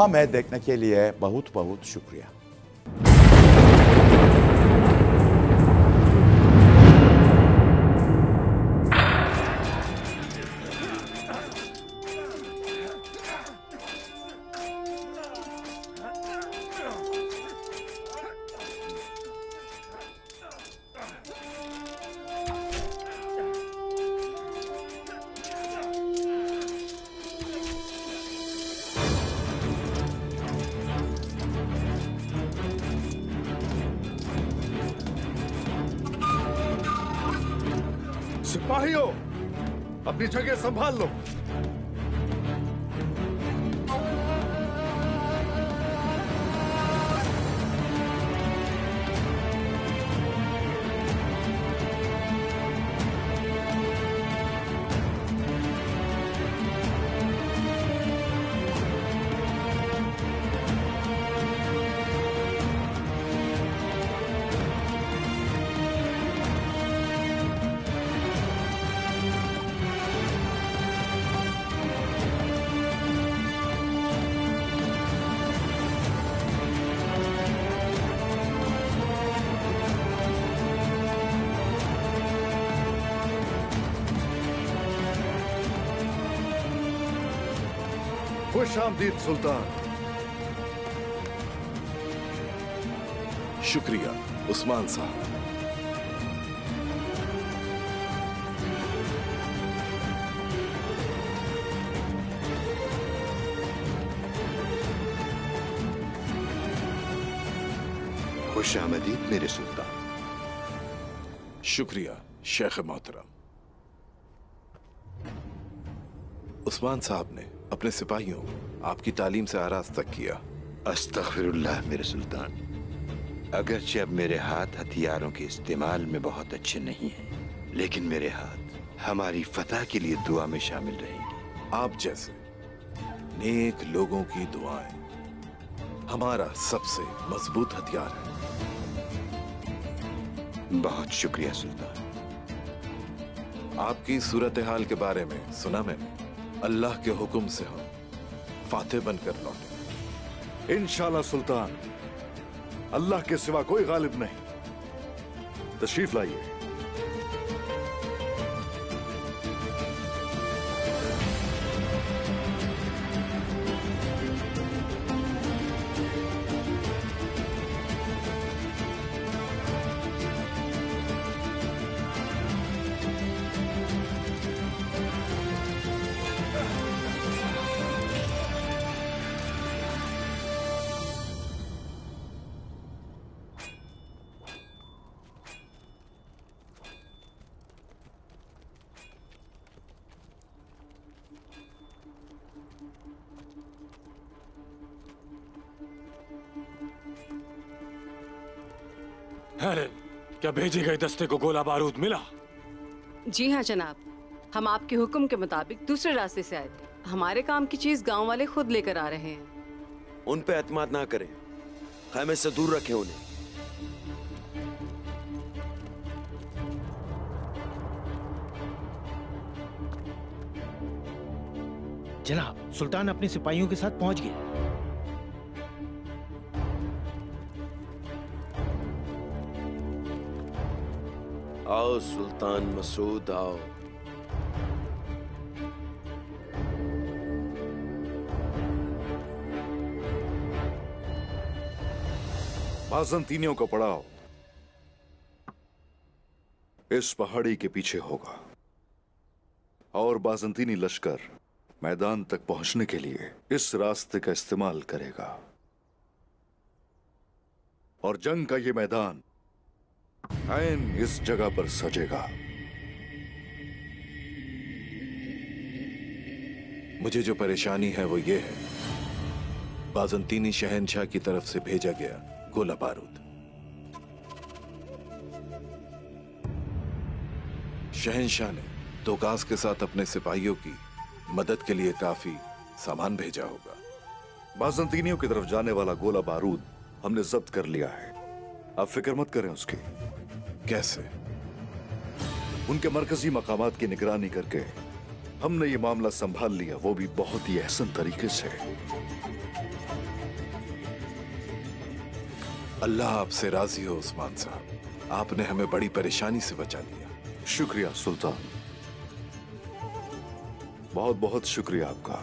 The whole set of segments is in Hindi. हमें देखने के लिए बहुत बहुत शुक्रिया। सिपाहियों, अपनी जगह संभाल लो। खुश आमदीद सुल्तान। शुक्रिया उस्मान साहब। खुश आमदीद मेरे सुल्तान। शुक्रिया शेख मोहतरम। उस्मान साहब ने अपने सिपाहियों को आपकी तालीम से आराज तक किया। अस्तगफिरुल्लाह मेरे सुल्तान। अगरचे अब मेरे हाथ हथियारों के इस्तेमाल में बहुत अच्छे नहीं हैं, लेकिन मेरे हाथ हमारी फतह के लिए दुआ में शामिल रहेंगे। आप जैसे नेक लोगों की दुआएं हमारा सबसे मजबूत हथियार है। बहुत शुक्रिया सुल्तान। आपकी सूरत हाल के बारे में सुना मैंने। अल्लाह के हुक्म से हम फातेह बनकर लौटे। इंशाल्लाह सुल्तान, अल्लाह के सिवा कोई गालिब नहीं। तशरीफ लाइए। अरे, क्या भेजे गए दस्ते को गोला बारूद मिला? जी हाँ जनाब, हम आपके हुक्म के मुताबिक दूसरे रास्ते से आए थे। हमारे काम की चीज गांव वाले खुद लेकर आ रहे हैं। उन पे एतमाद ना करें, खैमे से दूर रखें उन्हें। जनाब, सुल्तान अपने सिपाहियों के साथ पहुंच गए। आओ सुल्तान मसूद आओ। बाजंतीनियों को पड़ाओ। इस पहाड़ी के पीछे होगा और बाजंतीनी लश्कर मैदान तक पहुंचने के लिए इस रास्ते का इस्तेमाल करेगा। और जंग का ये मैदान आयन इस जगह पर सजेगा। मुझे जो परेशानी है वो ये है, बाजंतीनी शहंशाह की तरफ से भेजा गया गोला बारूद। शहंशाह ने दुकास के साथ अपने सिपाहियों की मदद के लिए काफी सामान भेजा होगा। बाजंतीनियों की तरफ जाने वाला गोला बारूद हमने जब्त कर लिया है। आप फिक्र मत करें उसकी। कैसे? उनके मरकजी मकामात की निगरानी करके हमने ये मामला संभाल लिया, वो भी बहुत ही एहसन तरीके से। अल्लाह आपसे राजी हो उस्मान साहब, आपने हमें बड़ी परेशानी से बचा लिया। शुक्रिया सुल्तान, बहुत बहुत शुक्रिया आपका।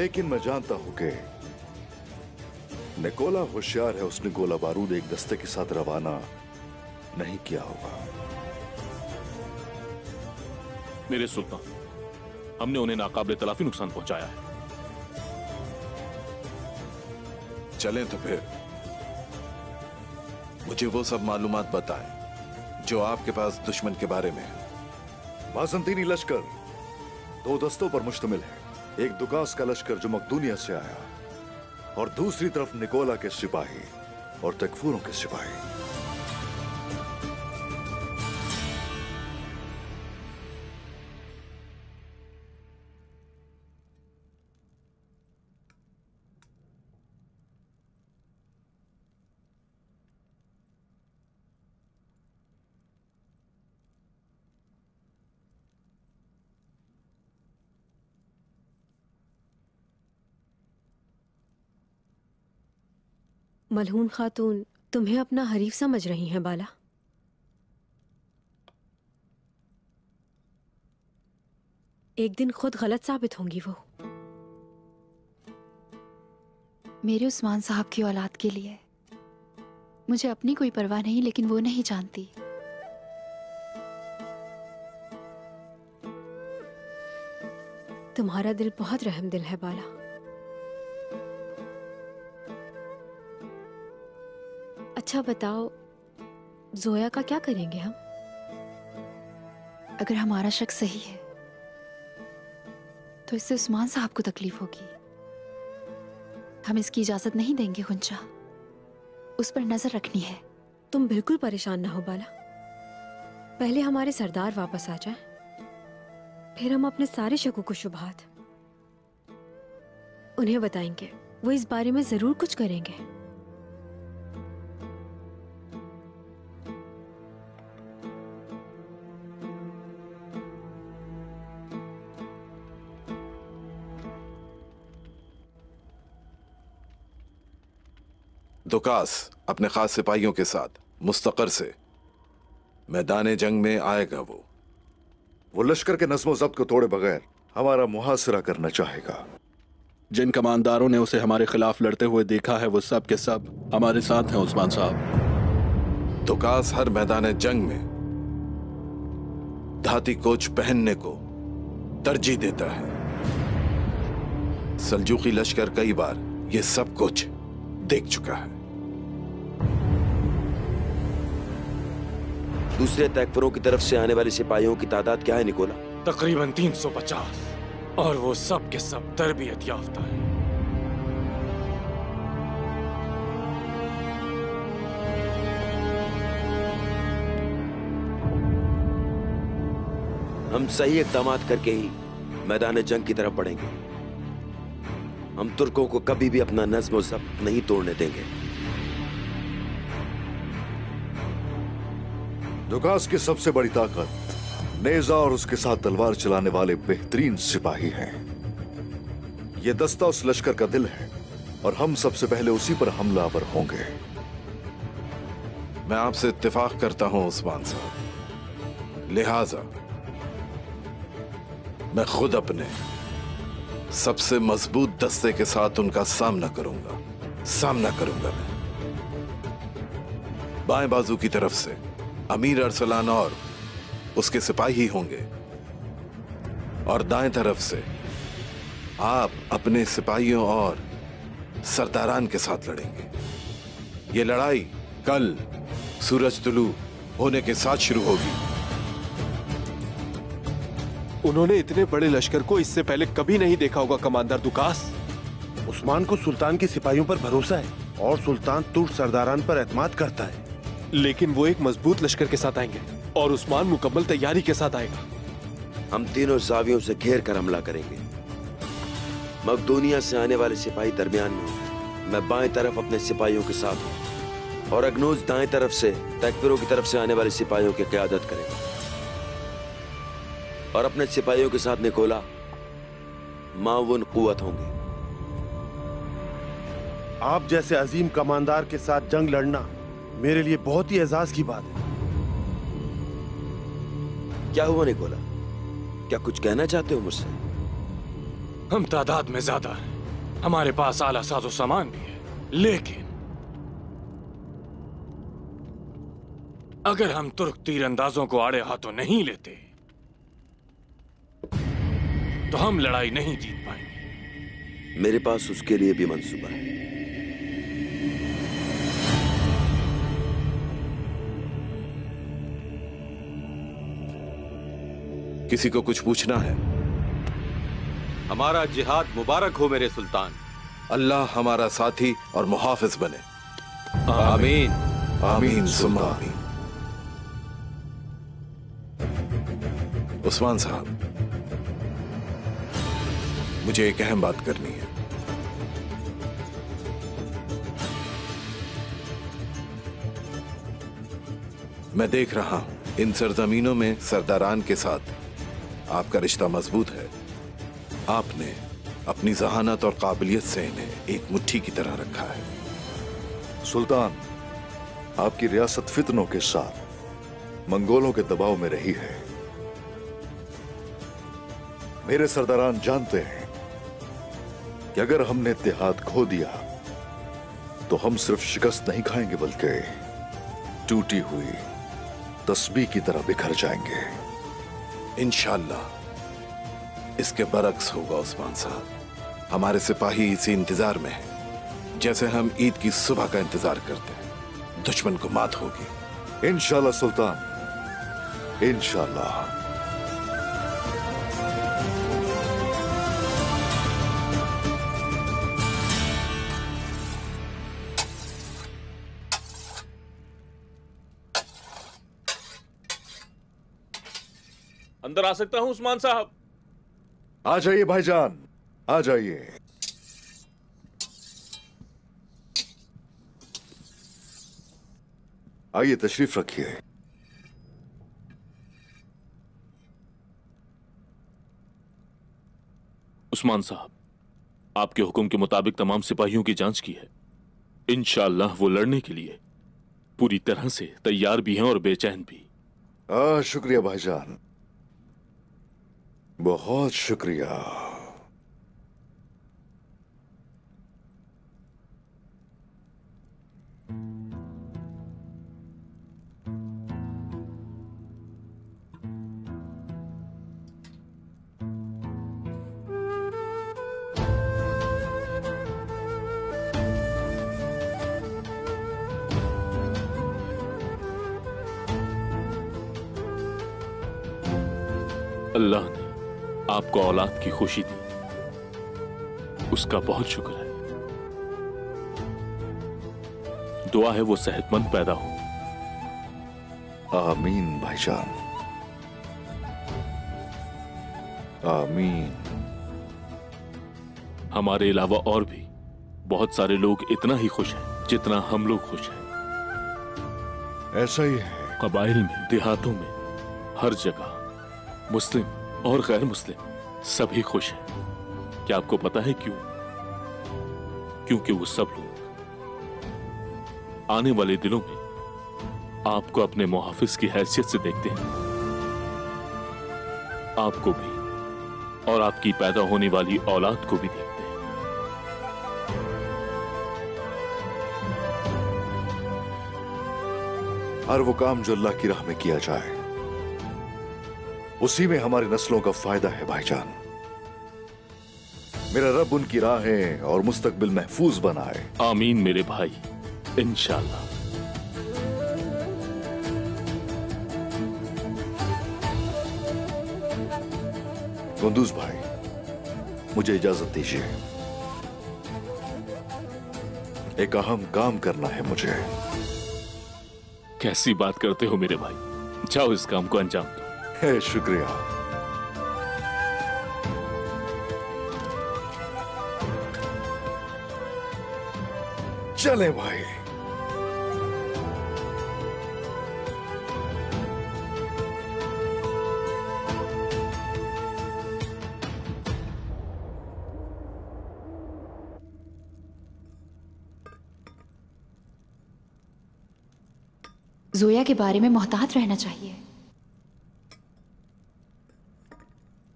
लेकिन मैं जानता हूं कि निकोला होशियार है, उसने गोला बारूद एक दस्ते के साथ रवाना नहीं किया होगा। मेरे सुल्तान, हमने उन्हें नाकाबिले तलाफी नुकसान पहुंचाया है। चलें तो फिर मुझे वो सब मालूमात बताएं जो आपके पास दुश्मन के बारे में है। बाजंतीनी लश्कर दो दस्तों पर मुश्तमिल है, एक दुकास का लश्कर जो मकदूनिया से आया और दूसरी तरफ निकोला के सिपाही और तकफूरों के सिपाही। मलहून खातून तुम्हें अपना हरीफ समझ रही हैं बाला। एक दिन खुद गलत साबित होंगी वो। मेरे उस्मान साहब की औलाद के लिए मुझे अपनी कोई परवाह नहीं, लेकिन वो नहीं जानती। तुम्हारा दिल बहुत रहम दिल है बाला। अच्छा बताओ, जोया का क्या करेंगे हम? अगर हमारा शक सही है तो इससे उस्मान साहब को तकलीफ होगी। हम इसकी इजाजत नहीं देंगे गुंजा, उस पर नजर रखनी है। तुम बिल्कुल परेशान ना हो बाला, पहले हमारे सरदार वापस आ जाए, फिर हम अपने सारे शकों को शुभात उन्हें बताएंगे। वो इस बारे में जरूर कुछ करेंगे। दुकास अपने खास सिपाहियों के साथ मुस्तकर से मैदान जंग में आएगा। वो लश्कर के नज़्मो ज़ब्त को तोड़े बगैर हमारा मुहासरा करना चाहेगा। जिन कमांदारों ने उसे हमारे खिलाफ लड़ते हुए देखा है, वो सब के सब हमारे साथ हैं उस्मान साहब। दुकास हर मैदान जंग में धाती कोच पहनने को तरजीह देता है। सल्जूकी लश्कर कई बार ये सब कुछ देख चुका है। दूसरे तैकफरों की तरफ से आने वाले सिपाहियों की तादाद क्या है निकोला? तकरीबन 350, और वो सब के सब तरबियत याफ्ता है। हम सही इक़दामात करके ही मैदान जंग की तरफ बढ़ेंगे। हम तुर्कों को कभी भी अपना नज़्म व ज़ब्त नहीं तोड़ने देंगे। दुकास की सबसे बड़ी ताकत नेजा और उसके साथ तलवार चलाने वाले बेहतरीन सिपाही हैं। ये दस्ता उस लश्कर का दिल है और हम सबसे पहले उसी पर हमलावर होंगे। मैं आपसे इत्तेफाक करता हूं उस्मान साहब, लिहाजा मैं खुद अपने सबसे मजबूत दस्ते के साथ उनका सामना करूंगा। मैं बाएं बाजू की तरफ से अमीर अरसलान और उसके सिपाही होंगे, और दाएं तरफ से आप अपने सिपाहियों और सरदारान के साथ लड़ेंगे। ये लड़ाई कल सूरज तुलू होने के साथ शुरू होगी। उन्होंने इतने बड़े लश्कर को इससे पहले कभी नहीं देखा होगा कमांडर दुकास। उस्मान को सुल्तान के सिपाहियों पर भरोसा है और सुल्तान तुर्क सरदारान पर एतमाद करता है, लेकिन वो एक मजबूत लश्कर के साथ आएंगे और उस्मान मुकम्मल तैयारी के साथ आएगा। हम तीनों जावियों से घेर कर हमला करेंगे। मकदूनिया से आने वाले सिपाही दरमियान में, मैं बाएं तरफ अपने सिपाहियों के साथ हूँ और अग्नोज दाएं तरफ से तकफीरों की तरफ से आने वाले सिपाहियों की क़यादत करेगा, और अपने सिपाहियों के साथ निकोला माउन कुव्वत होंगे। आप जैसे अजीम कमांडर के साथ जंग लड़ना मेरे लिए बहुत ही एजाज की बात है। क्या हुआ निकोला, क्या कुछ कहना चाहते हो मुझसे? हम तादाद में ज्यादा हैं, हमारे पास आला साजो सामान भी है, लेकिन अगर हम तुर्क तीरंदाजों को आड़े हाथों नहीं लेते तो हम लड़ाई नहीं जीत पाएंगे। मेरे पास उसके लिए भी मंसूबा है। किसी को कुछ पूछना है? हमारा जिहाद मुबारक हो मेरे सुल्तान। अल्लाह हमारा साथी और मुहाफिज बने। आमीन आमीन सुम्मा आमीन। उस्मान साहब, मुझे एक अहम बात करनी है। मैं देख रहा हूं इन सरजमीनों में सरदारान के साथ आपका रिश्ता मजबूत है। आपने अपनी जहानत और काबिलियत से इन्हें एक मुट्ठी की तरह रखा है। सुल्तान, आपकी रियासत फितनों के साथ मंगोलों के दबाव में रही है। मेरे सरदारान जानते हैं कि अगर हमने इत्तेहाद खो दिया तो हम सिर्फ शिकस्त नहीं खाएंगे बल्कि टूटी हुई तस्बीह की तरह बिखर जाएंगे। इंशाल्लाह इसके बरक्स होगा उस्मान साहब। हमारे सिपाही इसी इंतजार में हैं, जैसे हम ईद की सुबह का इंतजार करते हैं। दुश्मन को मात होगी इंशाल्लाह सुल्तान, इंशाल्लाह। अंदर आ सकता हूं उस्मान साहब? आ जाइए भाईजान, आ जाइए। आइए तशरीफ रखिए। उस्मान साहब, आपके हुक्म के मुताबिक तमाम सिपाहियों की जांच की है। इंशाल्लाह वो लड़ने के लिए पूरी तरह से तैयार भी हैं और बेचैन भी। शुक्रिया भाईजान, बहुत शुक्रिया। अल्लाह ने आपको औलाद की खुशी दी, उसका बहुत शुक्र है। दुआ है वो सेहतमंद पैदा हो। आमीन भाईजान, आमीन। हमारे अलावा और भी बहुत सारे लोग इतना ही खुश हैं जितना हम लोग खुश हैं। ऐसा ही है कबाइल में, देहातों में, हर जगह मुस्लिम और गैर मुस्लिम सभी खुश हैं। क्या आपको पता है क्यों? क्योंकि वो सब लोग आने वाले दिनों में आपको अपने मुहाफिज की हैसियत से देखते हैं। आपको भी और आपकी पैदा होने वाली औलाद को भी देखते हैं। हर वो काम जो अल्लाह की राह में किया जाए उसी में हमारी नस्लों का फायदा है भाईजान। मेरा रब उनकी राहें और मुस्तकबिल महफूज बनाए। आमीन मेरे भाई, इंशाल्लाह। कुंदूज भाई, मुझे इजाजत दीजिए, एक अहम काम करना है मुझे। कैसी बात करते हो मेरे भाई, जाओ इस काम को अंजाम दो। शुक्रिया। चले भाई। जोया के बारे में मोहतात रहना चाहिए।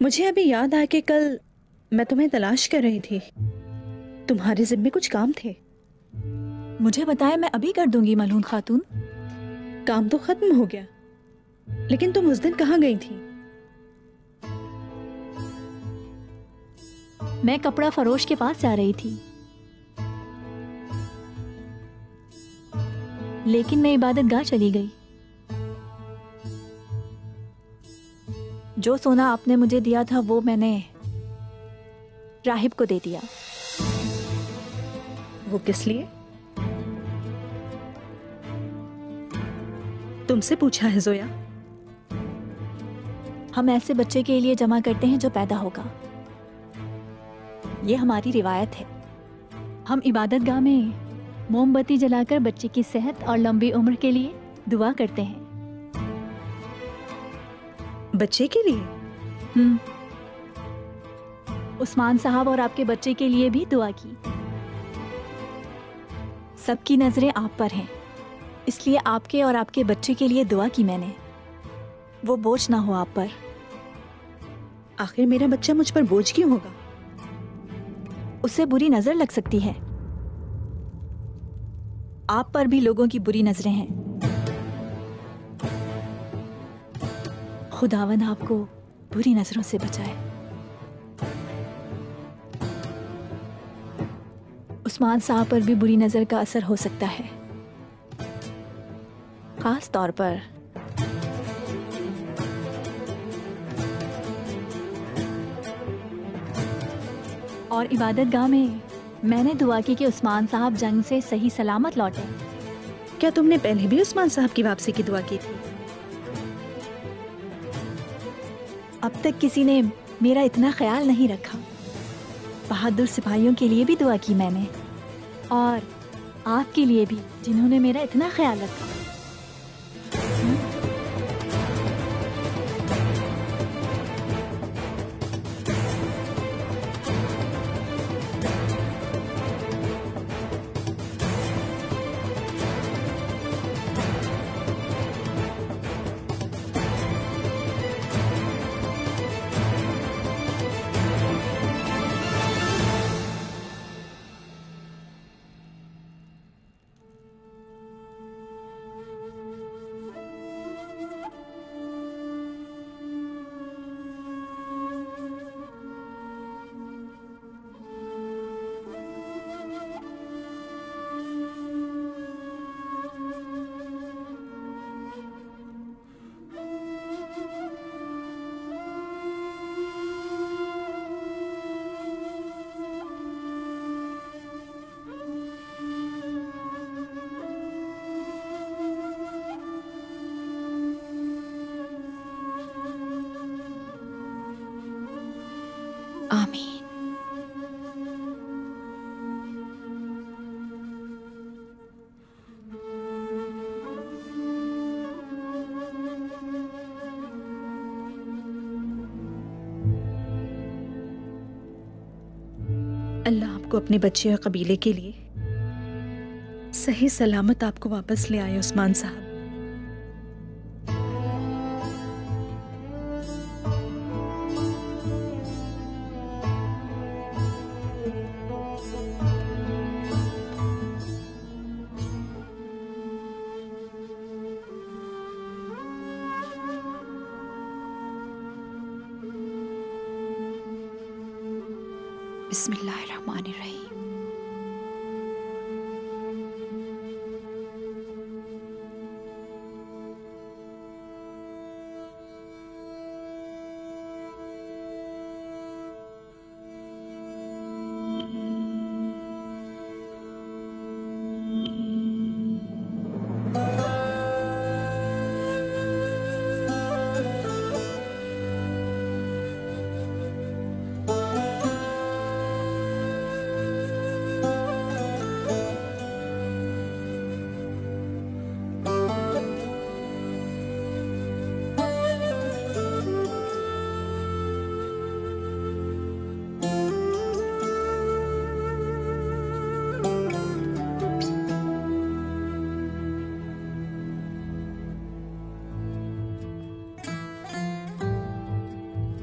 मुझे अभी याद आया कि कल मैं तुम्हें तलाश कर रही थी, तुम्हारे जिम्मे कुछ काम थे। मुझे बताया, मैं अभी कर दूंगी मलहून खातून। काम तो खत्म हो गया, लेकिन तुम उस दिन कहाँ गई थी? मैं कपड़ा फरोश के पास जा रही थी, लेकिन मैं इबादतगाह चली गई। जो सोना आपने मुझे दिया था वो मैंने राहिब को दे दिया। वो किस लिए? तुमसे पूछा है जोया? हम ऐसे बच्चे के लिए जमा करते हैं जो पैदा होगा, ये हमारी रिवायत है। हम इबादतगाह में मोमबत्ती जलाकर बच्चे की सेहत और लंबी उम्र के लिए दुआ करते हैं। बच्चे के लिए? उस्मान साहब और आपके बच्चे के लिए भी दुआ की। सबकी नजरें आप पर हैं, इसलिए आपके और आपके बच्चे के लिए दुआ की मैंने, वो बोझ ना हो आप पर। आखिर मेरा बच्चा मुझ पर बोझ क्यों होगा? उसे बुरी नजर लग सकती है। आप पर भी लोगों की बुरी नजरें हैं। खुदावन आपको बुरी नजरों से बचाए। उस्मान साहब पर भी बुरी नजर का असर हो सकता है, खास तौर पर। और इबादतगाह में मैंने दुआ की कि उस्मान साहब जंग से सही सलामत लौटे। क्या तुमने पहले भी उस्मान साहब की वापसी की दुआ की थी? अब तक किसी ने मेरा इतना ख्याल नहीं रखा। बहादुर सिपाहियों के लिए भी दुआ की मैंने, और आपके लिए भी जिन्होंने मेरा इतना ख्याल रखा। अल्लाह आपको अपने बच्चे और कबीले के लिए सही सलामत आपको वापस ले आए उस्मान साहब।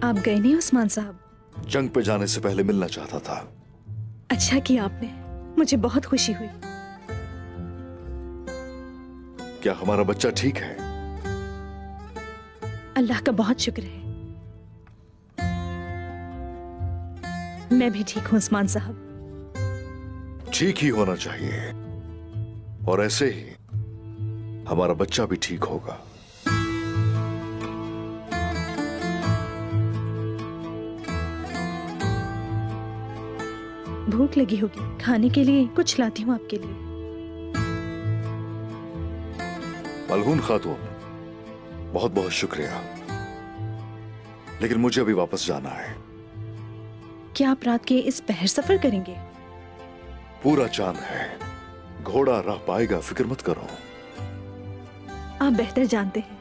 आप गए नहीं उस्मान साहब? जंग पे जाने से पहले मिलना चाहता था। अच्छा किया आपने, मुझे बहुत खुशी हुई। क्या हमारा बच्चा ठीक है? अल्लाह का बहुत शुक्र है, मैं भी ठीक हूँ उस्मान साहब। ठीक ही होना चाहिए और ऐसे ही हमारा बच्चा भी ठीक होगा। भूख लगी होगी, खाने के लिए कुछ लाती हूँ आपके लिए। मलहून खातून, बहुत बहुत शुक्रिया, लेकिन मुझे अभी वापस जाना है। क्या आप रात के इस पहर सफर करेंगे? पूरा चांद है, घोड़ा राह पाएगा, फिक्र मत करो। आप बेहतर जानते हैं,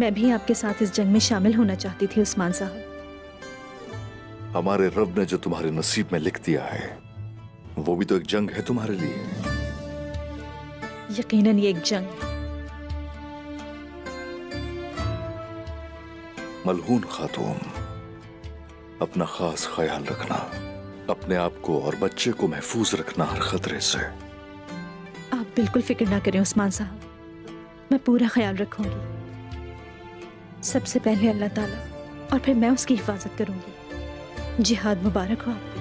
मैं भी आपके साथ इस जंग में शामिल होना चाहती थी उस्मान साहब। हमारे रब ने जो तुम्हारे नसीब में लिख दिया है वो भी तो एक जंग है तुम्हारे लिए। यकीनन ये एक जंग है। मलहून खातून, अपना खास ख्याल रखना, अपने आप को और बच्चे को महफूज रखना हर खतरे से। आप बिल्कुल फिक्र ना करें उस्मान साहब, मैं पूरा ख्याल रखूंगी। सबसे पहले अल्लाह ताला और फिर मैं उसकी हिफाजत करूंगी। जिहाद मुबारक हो आपको।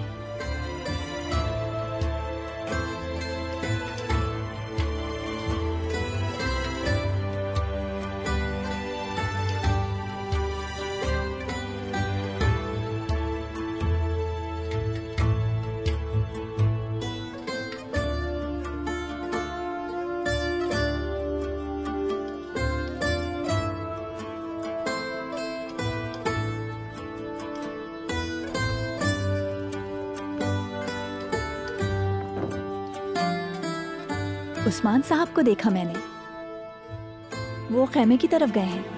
उस्मान साहब को देखा मैंने, वो खेमे की तरफ गए हैं।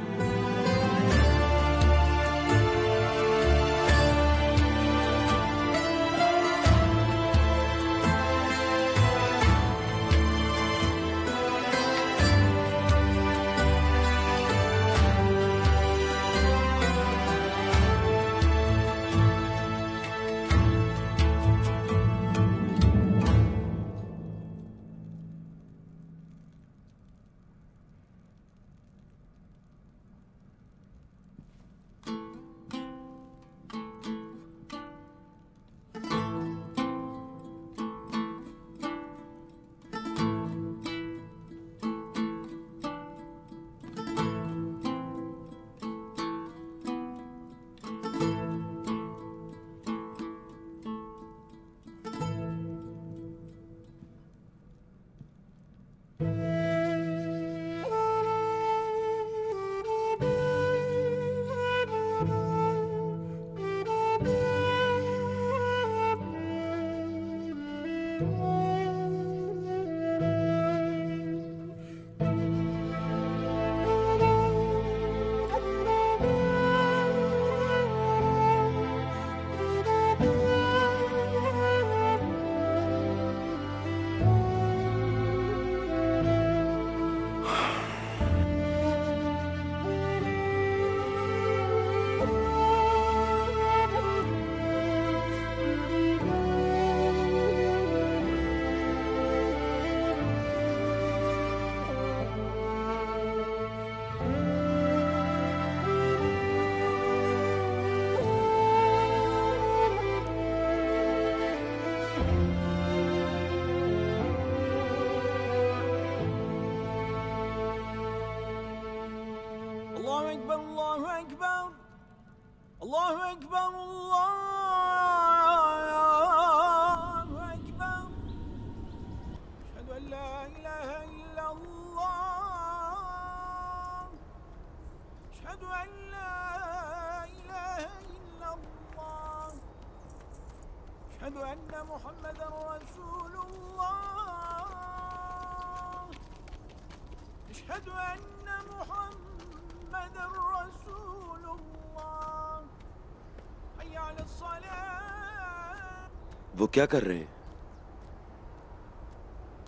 वो क्या कर रहे हैं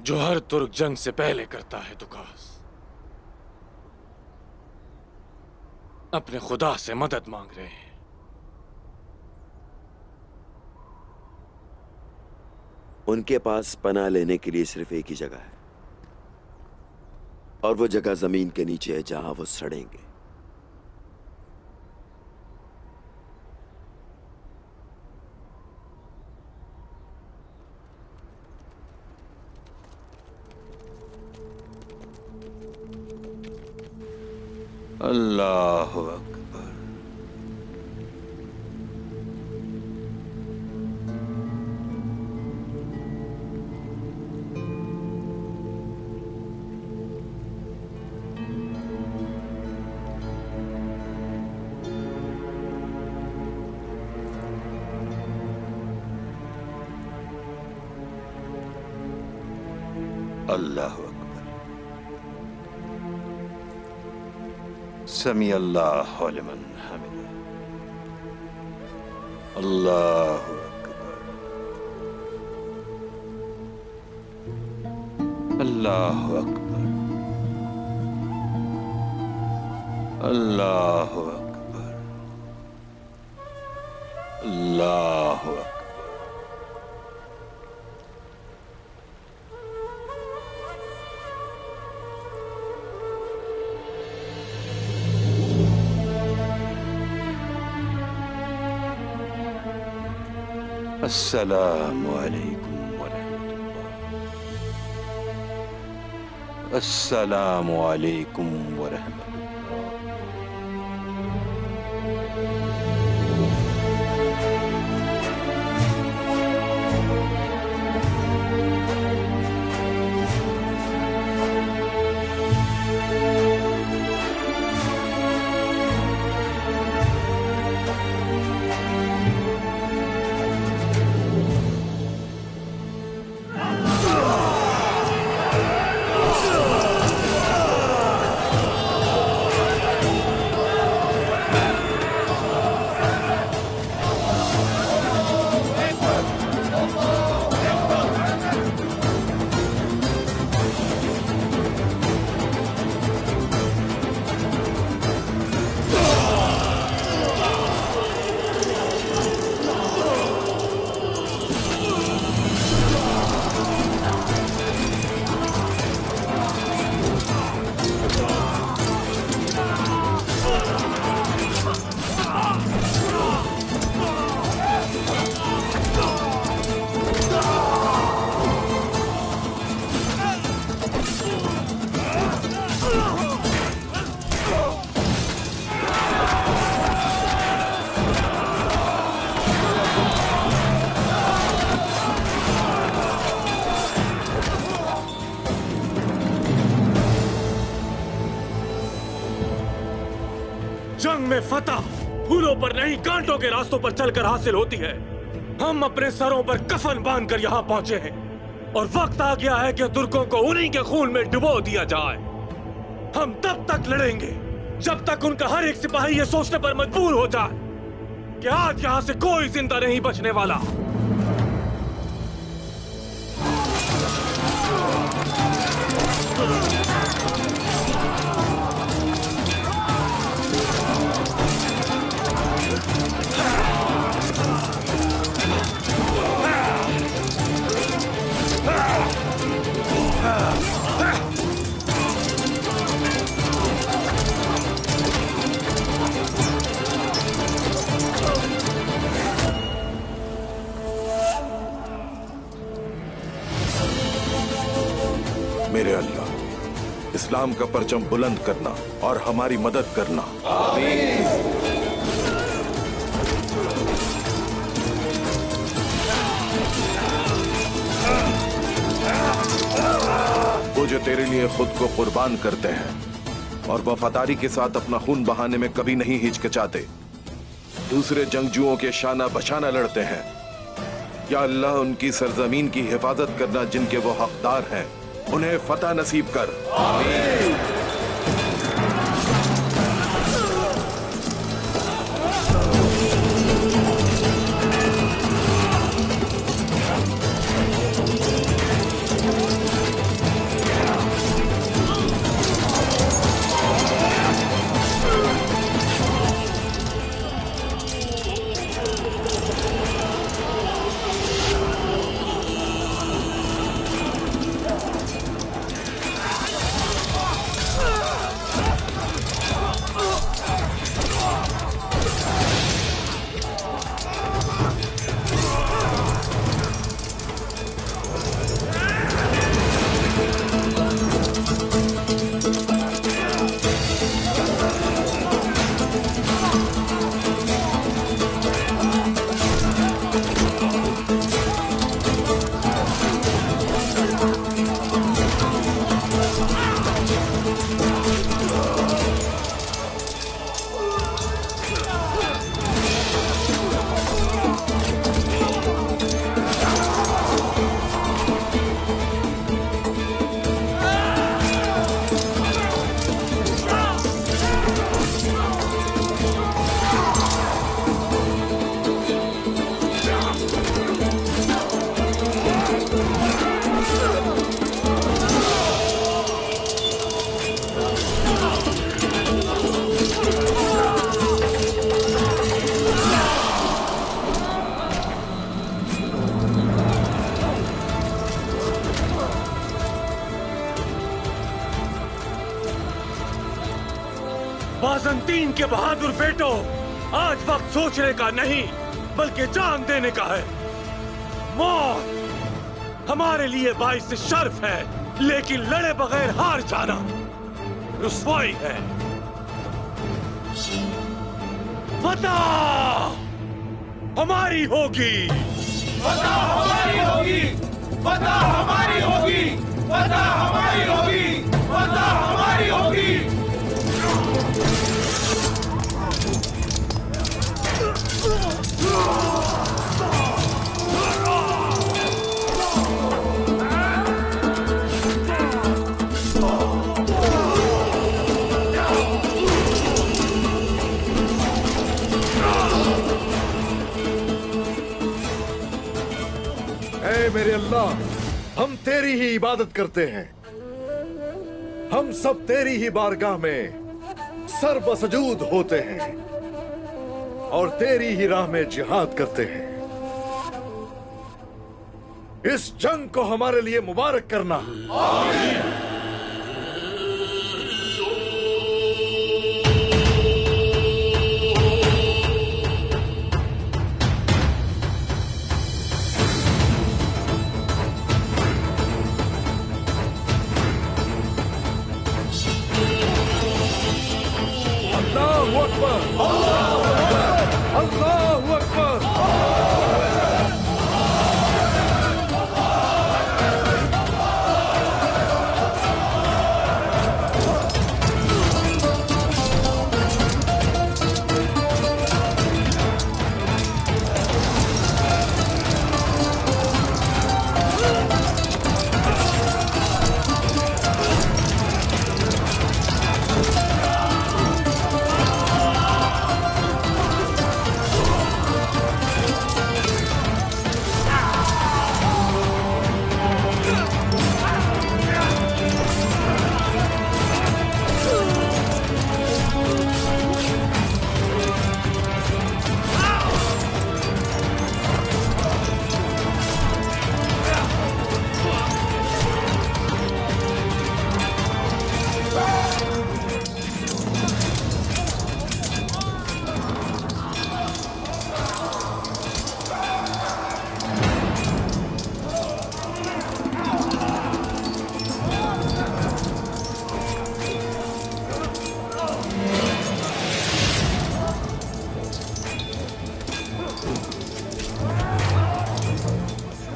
जो हर तुर्क जंग से पहले करता है दुकास? अपने खुदा से मदद मांग रहे हैं। उनके पास पनाह लेने के लिए सिर्फ एक ही जगह है और वो जगह जमीन के नीचे है जहां वो सड़ेंगे। अल्लाह अकबर। अल्लाह समी अल्लाह लिमन हमिदा। अल्लाह अकबर, अल्लाह अकबर, अल्लाह अकबर, अल्लाह अकबर। अस्सलामु अलैकुम वरहमतुल्लाह, अस्सलामु अलैकुम फतह फूलों पर नहीं कांटों के रास्तों पर चलकर हासिल होती है। हम अपने सरों पर कफन बांधकर यहाँ पहुंचे हैं और वक्त आ गया है कि तुर्कों को उन्हीं के खून में डुबो दिया जाए। हम तब तक लड़ेंगे जब तक उनका हर एक सिपाही ये सोचने पर मजबूर हो जाए कि आज यहाँ से कोई जिंदा नहीं बचने वाला। मेरे अल्लाह, इस्लाम का परचम बुलंद करना और हमारी मदद करना। आमीन। वो जो तेरे लिए खुद को कुर्बान करते हैं और वफादारी के साथ अपना खून बहाने में कभी नहीं हिचकिचाते, दूसरे जंगजुओं के शाना बशाना लड़ते हैं, या अल्लाह उनकी सरजमीन की हिफाजत करना जिनके वो हकदार हैं, उन्हें फतह नसीब कर। आमीन। दीन के बहादुर बेटों, आज वक्त सोचने का नहीं बल्कि जान देने का है। मौत हमारे लिए बाइस शर्फ है, लेकिन लड़े बगैर हार जाना रुस्वाई है। फता हमारी होगी, फता हमारी होगी, फता हमारी होगी, फता हमारी होगी, फता हमारी होगी। मेरे अल्लाह, हम तेरी ही इबादत करते हैं, हम सब तेरी ही बारगाह में सर्बसजूद होते हैं और तेरी ही राह में जिहाद करते हैं। इस जंग को हमारे लिए मुबारक करना। आमीन।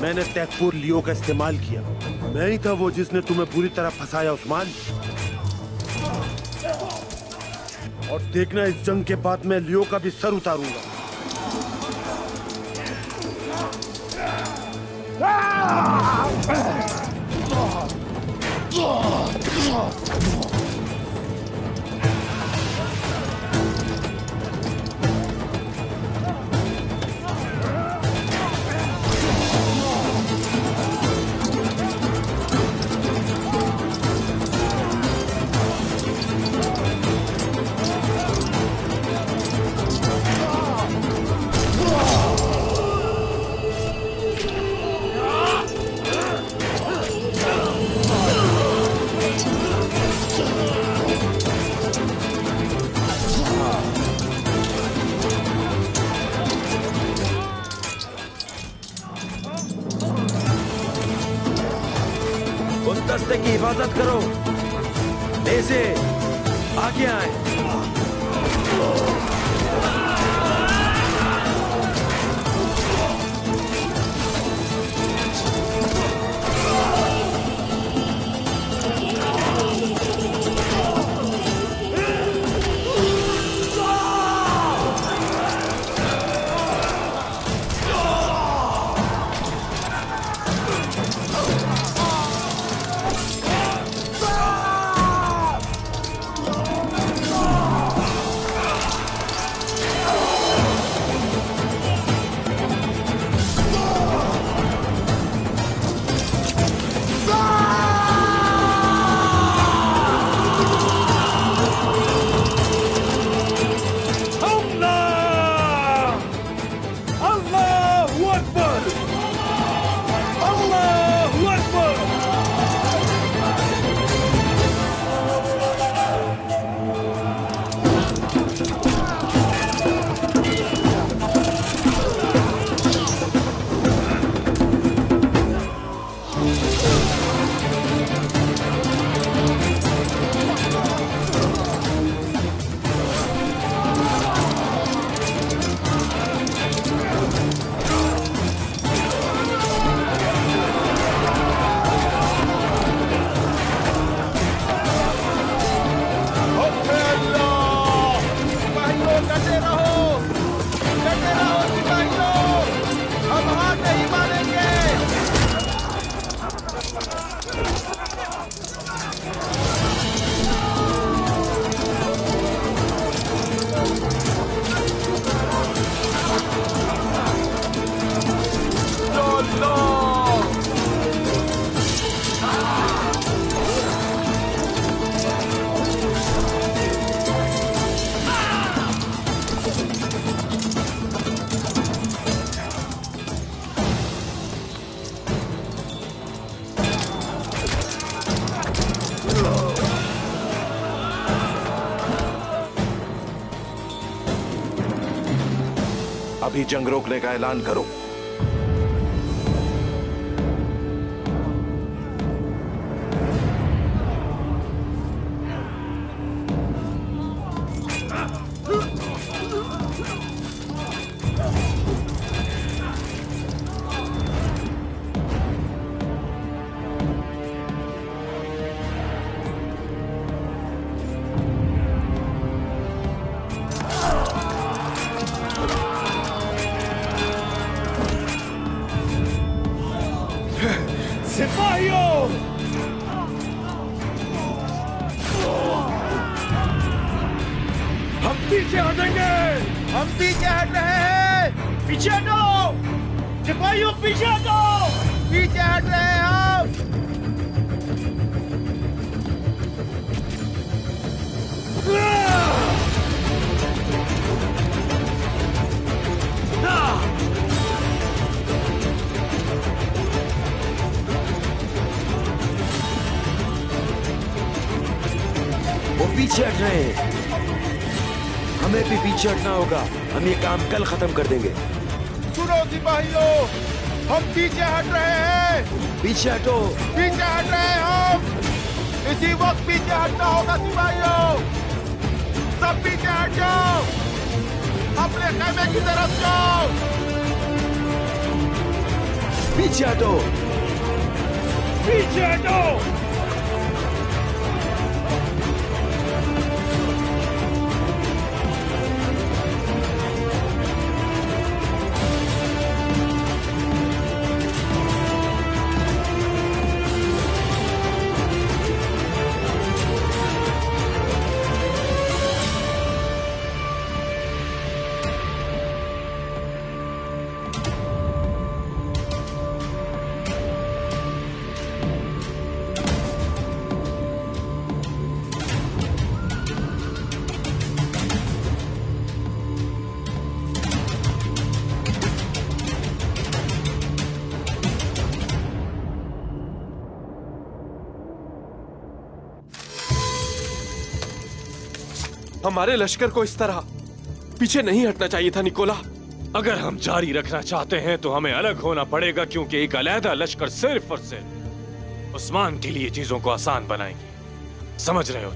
मैंने तैकपुर लियो का इस्तेमाल किया। मैं ही था वो जिसने तुम्हें पूरी तरह फंसाया उस्मान। और देखना, इस जंग के बाद मैं लियो का भी सर उतारूंगा। अभी जंग रोकने का ऐलान करो। चढ़ना होगा, हम ये काम कल खत्म कर देंगे। सुनो सिपाही लोग, हम पीछे हट रहे हैं। पीछे हटो। पीछे हट रहे हैं हम। इसी वक्त पीछे हटना होगा सिपाहियों। सब पीछे हट जाओ, अपने कैमे की तरफ जाओ। पीछे हटो। पीछे हटो। हमारे लश्कर को इस तरह पीछे नहीं हटना चाहिए था निकोला। अगर हम जारी रखना चाहते हैं तो हमें अलग होना पड़ेगा, क्योंकि एक अलहदा लश्कर सिर्फ और सिर्फ उस्मान के लिए चीजों को आसान बनाएंगे। समझ रहे हो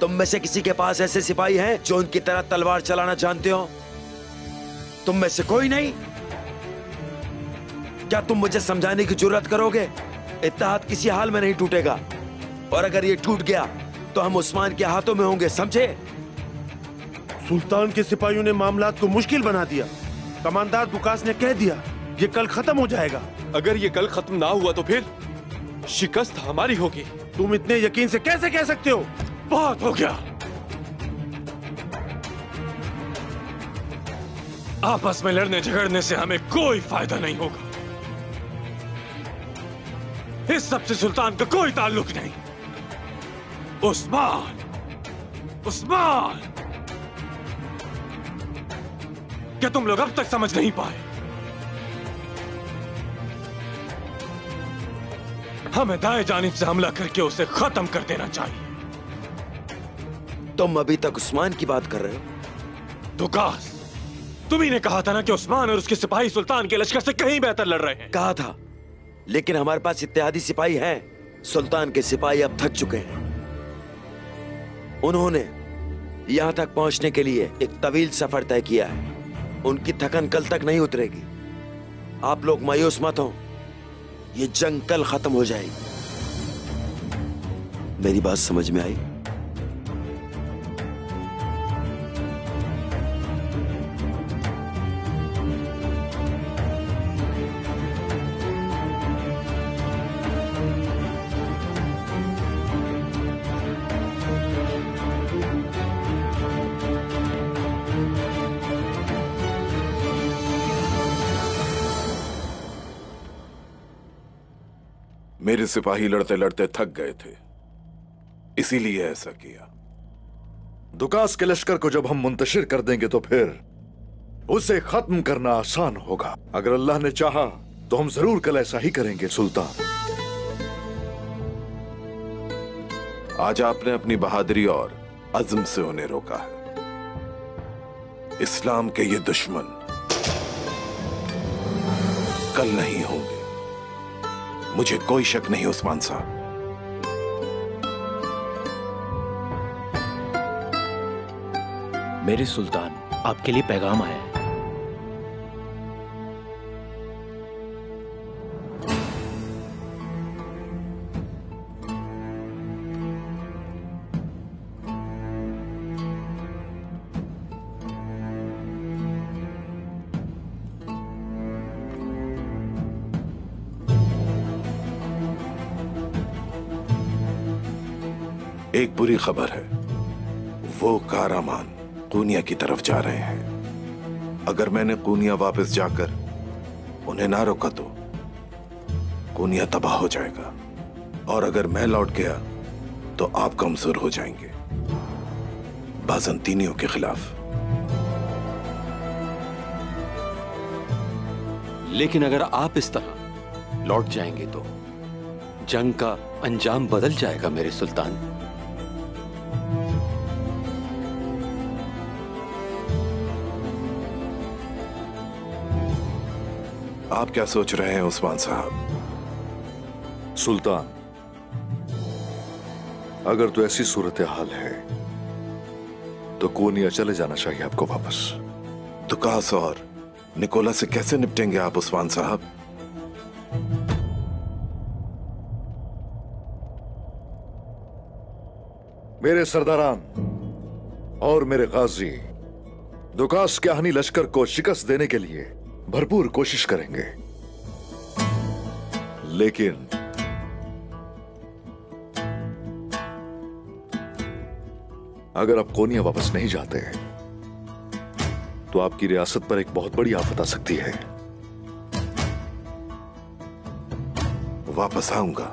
तुम में से किसी के पास ऐसे सिपाही हैं जो उनकी तरह तलवार चलाना जानते हो? तुम में से कोई नहीं? क्या तुम मुझे समझाने की जरूरत करोगे? इत्तेहाद किसी हाल में नहीं टूटेगा, और अगर ये टूट गया तो हम उस्मान के हाथों में होंगे, समझे? सुल्तान के सिपाहियों ने मामलात को मुश्किल बना दिया। कमांडर दुकास ने कह दिया ये कल खत्म हो जाएगा। अगर ये कल खत्म ना हुआ तो फिर शिकस्त हमारी होगी। तुम इतने यकीन से कैसे कह सकते हो? बहुत हो गया। आपस में लड़ने झगड़ने से हमें कोई फायदा नहीं होगा। इस सबसे सुल्तान का कोई ताल्लुक नहीं। उस्मान, उस्मान, क्या तुम लोग अब तक समझ नहीं पाए? हमें दाएं जानिब से हमला करके उसे खत्म कर देना चाहिए। तुम अभी तक उस्मान की बात कर रहे हो? दुकास, तुम्ही ने कहा था ना कि उस्मान और उसके सिपाही सुल्तान के लश्कर से कहीं बेहतर लड़ रहे हैं। कहा था, लेकिन हमारे पास इत्तेहादी सिपाही हैं। सुल्तान के सिपाही अब थक चुके हैं। उन्होंने यहां तक पहुंचने के लिए एक तवील सफर तय किया है। उनकी थकन कल तक नहीं उतरेगी। आप लोग मायूस मत हो, ये जंग कल खत्म हो जाएगी। मेरी बात समझ में आई? मेरे सिपाही लड़ते लड़ते थक गए थे, इसीलिए ऐसा किया। दुकास के लश्कर को जब हम मुंतशिर कर देंगे तो फिर उसे खत्म करना आसान होगा। अगर अल्लाह ने चाहा तो हम जरूर कल ऐसा ही करेंगे। सुल्तान, आज आपने अपनी बहादुरी और अज़्म से उन्हें रोका है। इस्लाम के ये दुश्मन कल नहीं होंगे, मुझे कोई शक नहीं उस्मान साहब। मेरे सुल्तान, आपके लिए पैगाम आया है। एक बुरी खबर है, वो कारामान कूनिया की तरफ जा रहे हैं। अगर मैंने कूनिया वापस जाकर उन्हें ना रोका तो कूनिया तबाह हो जाएगा, और अगर मैं लौट गया तो आप कमजोर हो जाएंगे बाजंतीनियों के खिलाफ। लेकिन अगर आप इस तरह लौट जाएंगे तो जंग का अंजाम बदल जाएगा मेरे सुल्तान। आप क्या सोच रहे हैं उस्मान साहब? सुल्तान, अगर तो ऐसी सूरत हाल है तो कोनिया चले जाना चाहिए आपको वापस। दुकास और निकोला से कैसे निपटेंगे आप उस्मान साहब? मेरे सरदारान और मेरे गाजी दुकास के हानि लश्कर को शिकस्त देने के लिए भरपूर कोशिश करेंगे, लेकिन अगर आप कोनिया वापस नहीं जाते तो आपकी रियासत पर एक बहुत बड़ी आफत आ सकती है। वापस आऊंगा,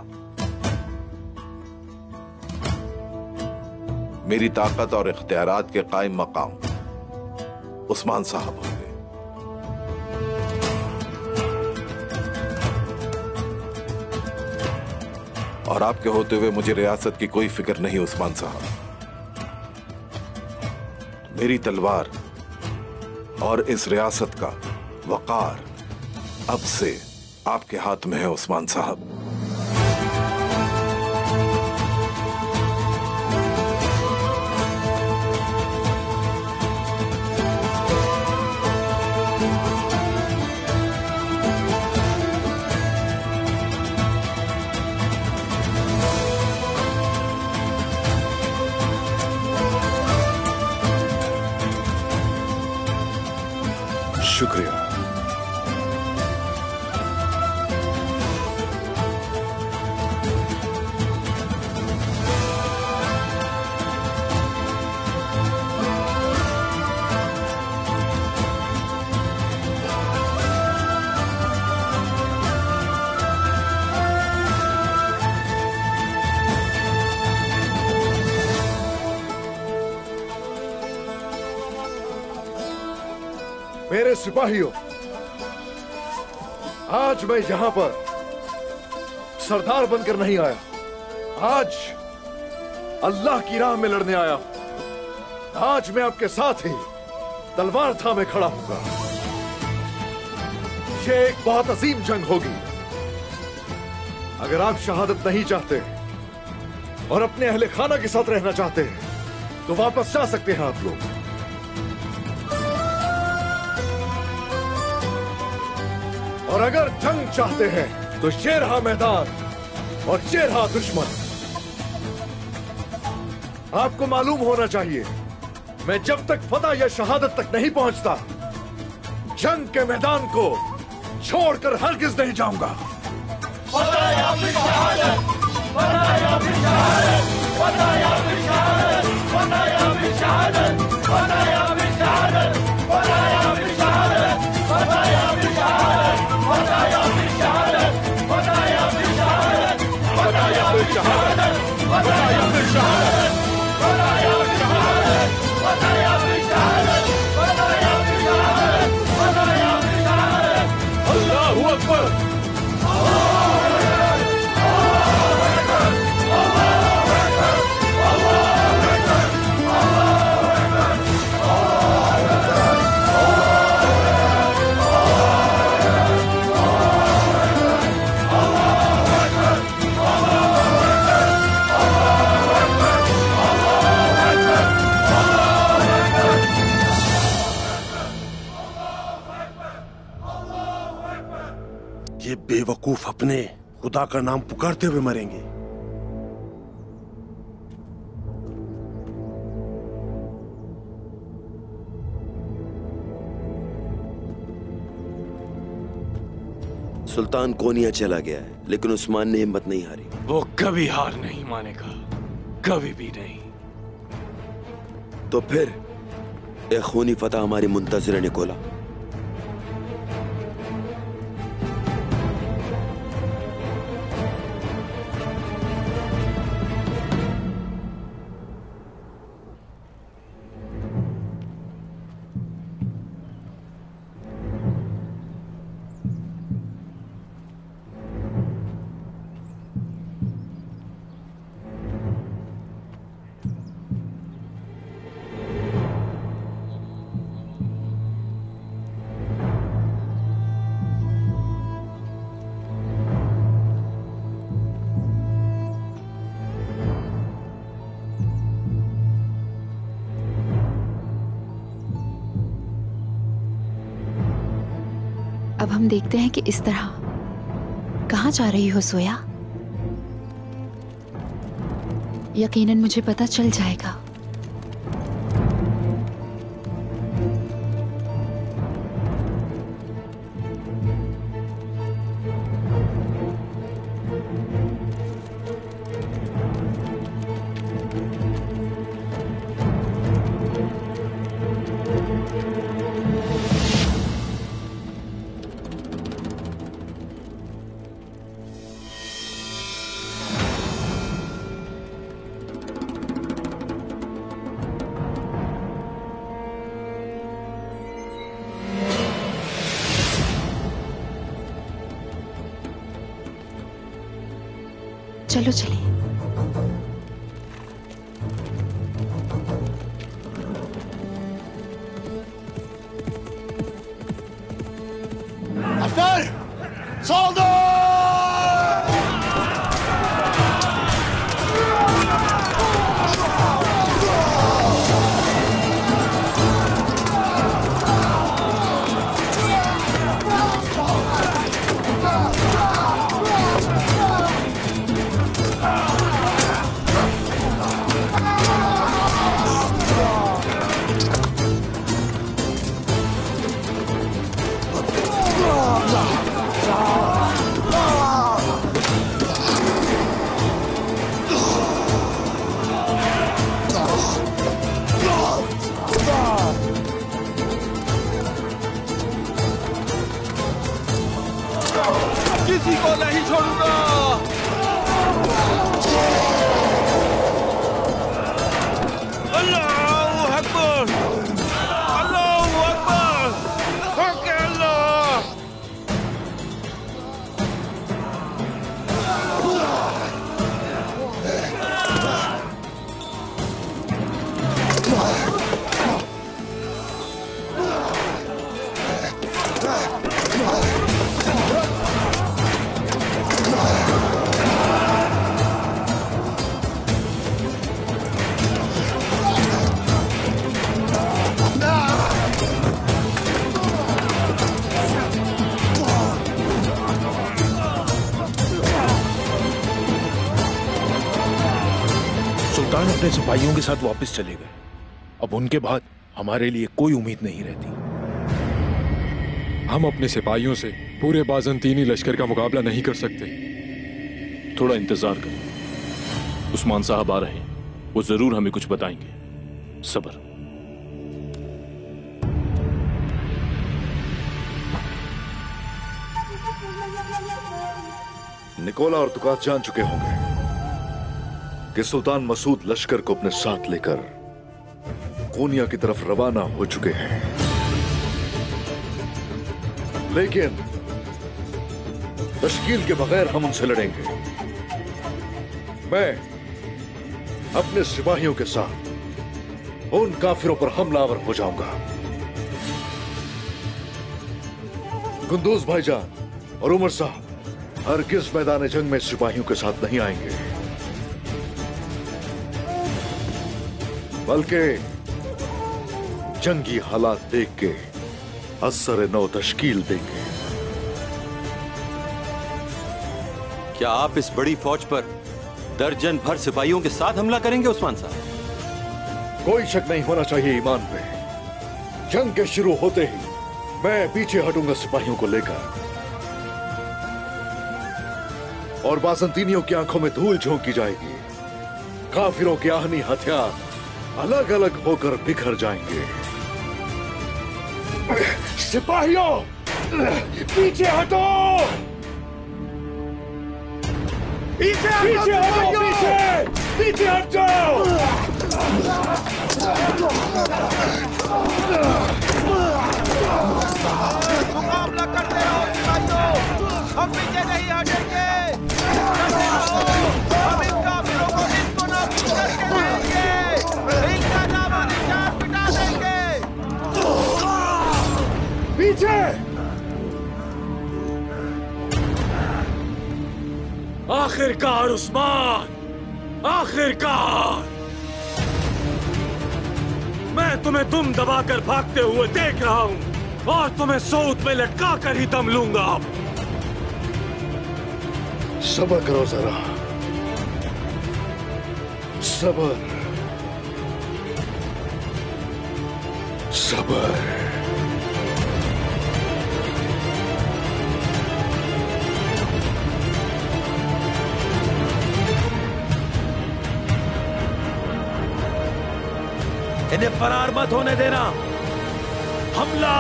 मेरी ताकत और इख्तियारात के कायम मकाम उस्मान साहब होंगे। और आपके होते हुए मुझे रियासत की कोई फिक्र नहीं उस्मान साहब। मेरी तलवार और इस रियासत का वकार अब से आपके हाथ में है उस्मान साहब। शुक्रिया। मेरे सिपाहियों, आज मैं यहां पर सरदार बनकर नहीं आया, आज अल्लाह की राह में लड़ने आया हूं। आज मैं आपके साथ ही तलवार थामे खड़ा होगा। यह एक बहुत अजीम जंग होगी। अगर आप शहादत नहीं चाहते और अपने अहले खाना के साथ रहना चाहते हैं तो वापस जा सकते हैं आप लोग। और अगर जंग चाहते हैं तो ये रहा मैदान और ये रहा दुश्मन। आपको मालूम होना चाहिए, मैं जब तक फतह या शहादत तक नहीं पहुंचता जंग के मैदान को छोड़कर हरगिज नहीं जाऊंगा। फतह या फिर शहादत, फतह या फिर शहादत, फतह या फिर शहादत, फतह या फिर शहादत, फतह या फिर शहादत, फतह या फिर शहादत, फतह या फिर शहादत। बताया फिर शहादत, बताया फिर शहादत, बताया फिर शहादत, बताया फिर शहादत, बताया फिर शहादत, बताया फिर शहादत, बताया फिर शहादत, बताया फिर शहादत। अल्लाहू अकबर, अल्लाहू अकबर, अल्लाहू अकबर, अल्लाहू अकबर, अल्लाहू अकबर, अल्लाहू अकबर। बेवकूफ अपने खुदा का नाम पुकारते हुए मरेंगे। सुल्तान कोनिया चला गया है, लेकिन उस्मान ने हिम्मत नहीं हारी। वो कभी हार नहीं मानेगा, कभी भी नहीं। तो फिर एक खूनी फतह हमारी मुंतजर है निकोला। अब हम देखते हैं कि इस तरह कहाँ जा रही हो जोया। यकीनन मुझे पता चल जाएगा। चलो चले। अपने सिपाहियों के साथ वापस चले गए। अब उनके बाद हमारे लिए कोई उम्मीद नहीं रहती। हम अपने सिपाहियों से पूरे बाजंतीनी लश्कर का मुकाबला नहीं कर सकते। थोड़ा इंतजार करो, उस्मान साहब आ रहे हैं, वो जरूर हमें कुछ बताएंगे। सब्र। निकोला और दुकास जान चुके होंगे कि सुल्तान मसूद लश्कर को अपने साथ लेकर कोनिया की तरफ रवाना हो चुके हैं, लेकिन तश्कील के बगैर हम उनसे लड़ेंगे। मैं अपने सिपाहियों के साथ उन काफिरों पर हमलावर हो जाऊंगा। कुंदूज भाईजान और उमर साहब हरगिज मैदान जंग में सिपाहियों के साथ नहीं आएंगे, बल्कि जंगी हालात देख के असर नौ तश्कील देंगे। क्या आप इस बड़ी फौज पर दर्जन भर सिपाहियों के साथ हमला करेंगे उस्मान साहब? कोई शक नहीं होना चाहिए ईमान पे। जंग के शुरू होते ही मैं पीछे हटूंगा सिपाहियों को लेकर, और बाजंतीनियों की आंखों में धूल झोंकी जाएगी। काफिरों के आहनी हथियार अलग अलग होकर बिखर जाएंगे। सिपाहियों पीछे हटो, पीछे हटो, पीछे हट जाओ। मुकाबला करते रहो सिपाहियों, हम पीछे नहीं हटेंगे। हम इन काफिरों को इसको ना पीछे करेंगे, इनका नाम निशान मिटा देंगे। पीछे आखिरकार उस्मान, आखिरकार मैं तुम्हें दुम दबाकर भागते हुए देख रहा हूं और तुम्हें सूत में लटका कर ही दम लूंगा। सब्र करो जरा, सब्र सब्र। इन्हें फरार मत होने देना। हमला!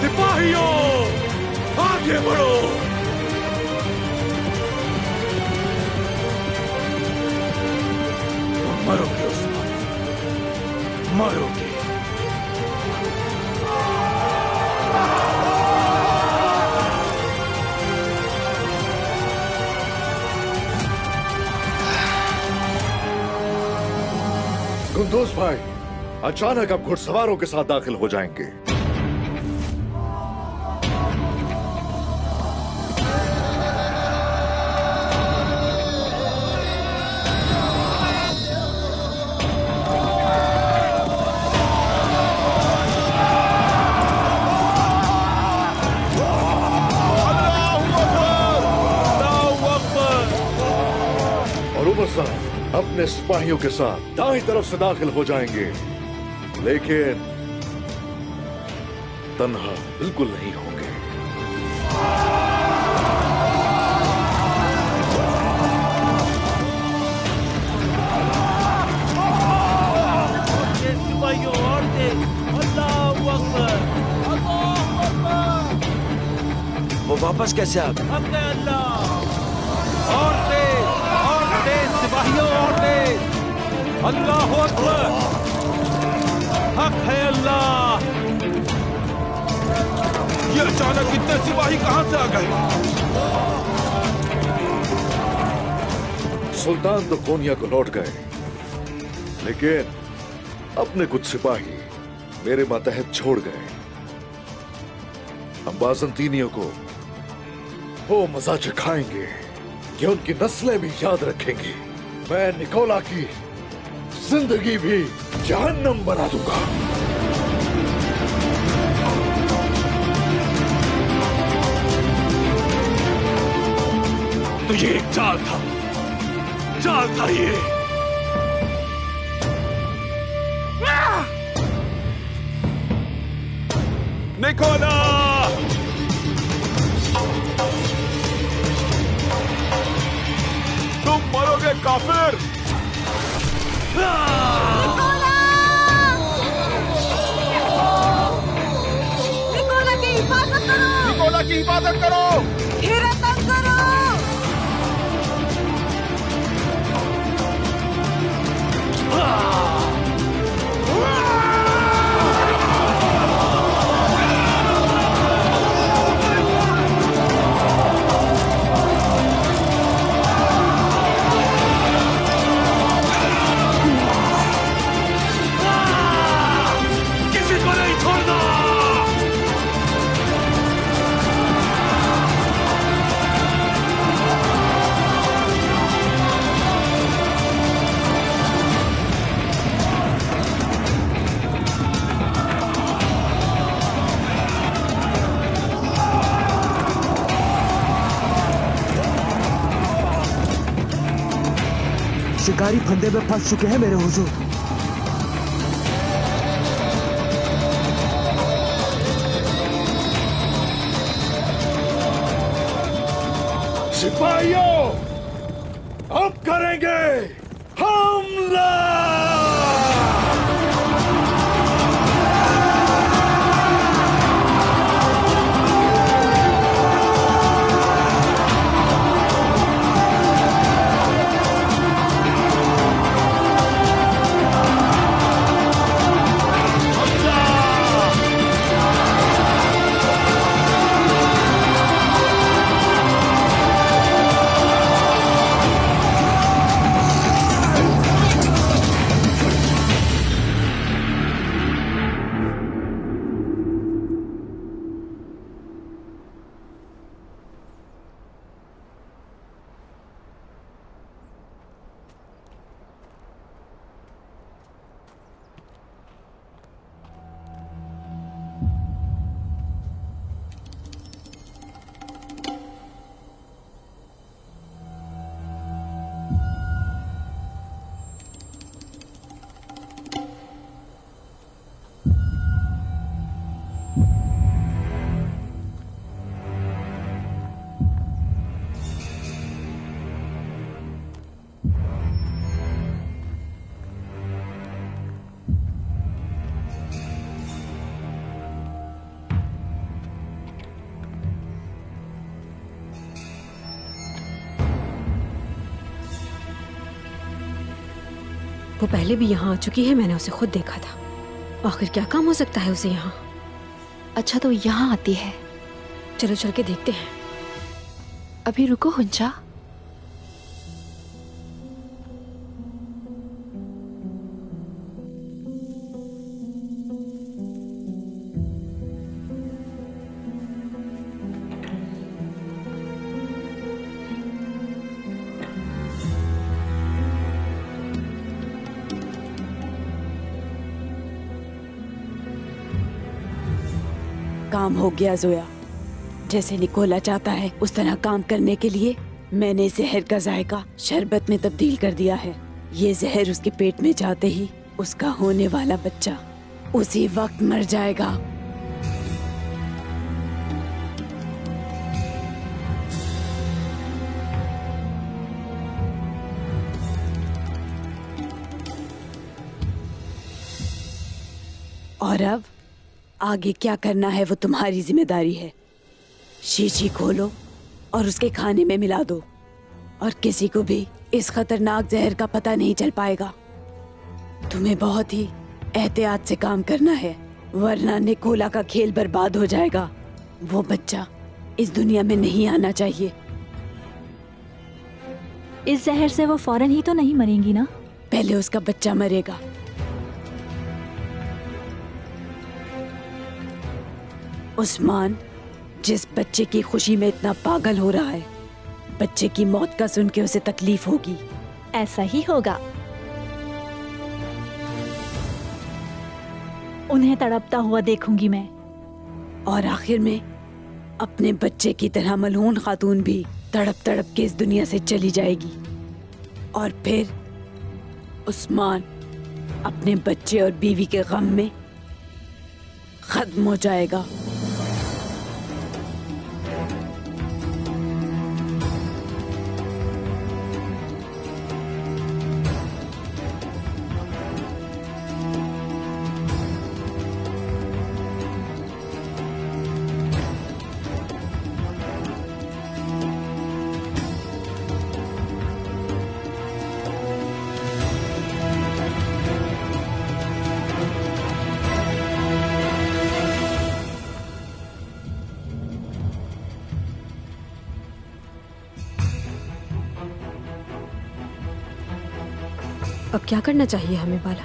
सिपाहियों आगे बढ़ो। मरोगे उस्मान, मरोगे। दोस्त भाई अचानक अब घुड़सवारों के साथ दाखिल हो जाएंगे। और ऊपर साहब अपने सिपाहियों के साथ दाईं तरफ से दाखिल हो जाएंगे, लेकिन तन्हा बिल्कुल नहीं होंगे। सिपाहियों और अल्लाहू अकबर, अल्लाहू अकबर। वो वापस कैसे आ गए? अल्लाह और अल्लाह अकबर, हक है अल्लाह। ये अचानक इतने सिपाही कहां से आ गए? सुल्तान तो कोनिया को लौट गए, लेकिन अपने कुछ सिपाही मेरे मातहत छोड़ गए। हम बाजंतीनियों को वो मजा चखाएंगे कि उनकी नस्लें भी याद रखेंगी। मैं निकोला की जिंदगी भी जहन्नम बना दूंगा। तो ये एक चाल था, चाल था ये। निकोला तुम मरोगे काफिर। निकोला की हिफाजत करो, निकोला की हिफाजत करो, घेरा तंग करो। शिकारी फंदे में फंस चुके हैं मेरे हुजूर। सिपाहियों, अब करेंगे हमला। वो पहले भी यहाँ आ चुकी है, मैंने उसे खुद देखा था। आखिर क्या काम हो सकता है उसे यहाँ? अच्छा तो यहाँ आती है, चलो चल के देखते हैं। अभी रुको हुंचा। काम हो गया जोया, जैसे निकोला चाहता है उस तरह काम करने के लिए मैंने जहर का जायका शरबत में तब्दील कर दिया है। ये जहर उसके पेट में जाते ही उसका होने वाला बच्चा उसी वक्त मर जाएगा। और अब आगे क्या करना है वो तुम्हारी जिम्मेदारी है। शीशी खोलो और उसके खाने में मिला दो, और किसी को भी इस खतरनाक जहर का पता नहीं चल पाएगा। तुम्हें बहुत ही एहतियात से काम करना है, वरना निकोला का खेल बर्बाद हो जाएगा। वो बच्चा इस दुनिया में नहीं आना चाहिए। इस जहर से वो फौरन ही तो नहीं मरेंगी ना? पहले उसका बच्चा मरेगा। उस्मान, जिस बच्चे की खुशी में इतना पागल हो रहा है, बच्चे की मौत का सुन के उसे तकलीफ होगी। ऐसा ही होगा, उन्हें तड़पता हुआ देखूंगी मैं। और आखिर में अपने बच्चे की तरह मलहून खातून भी तड़प तड़प के इस दुनिया से चली जाएगी। और फिर उस्मान अपने बच्चे और बीवी के गम में खत्म हो जाएगा। अब क्या करना चाहिए हमें बाला?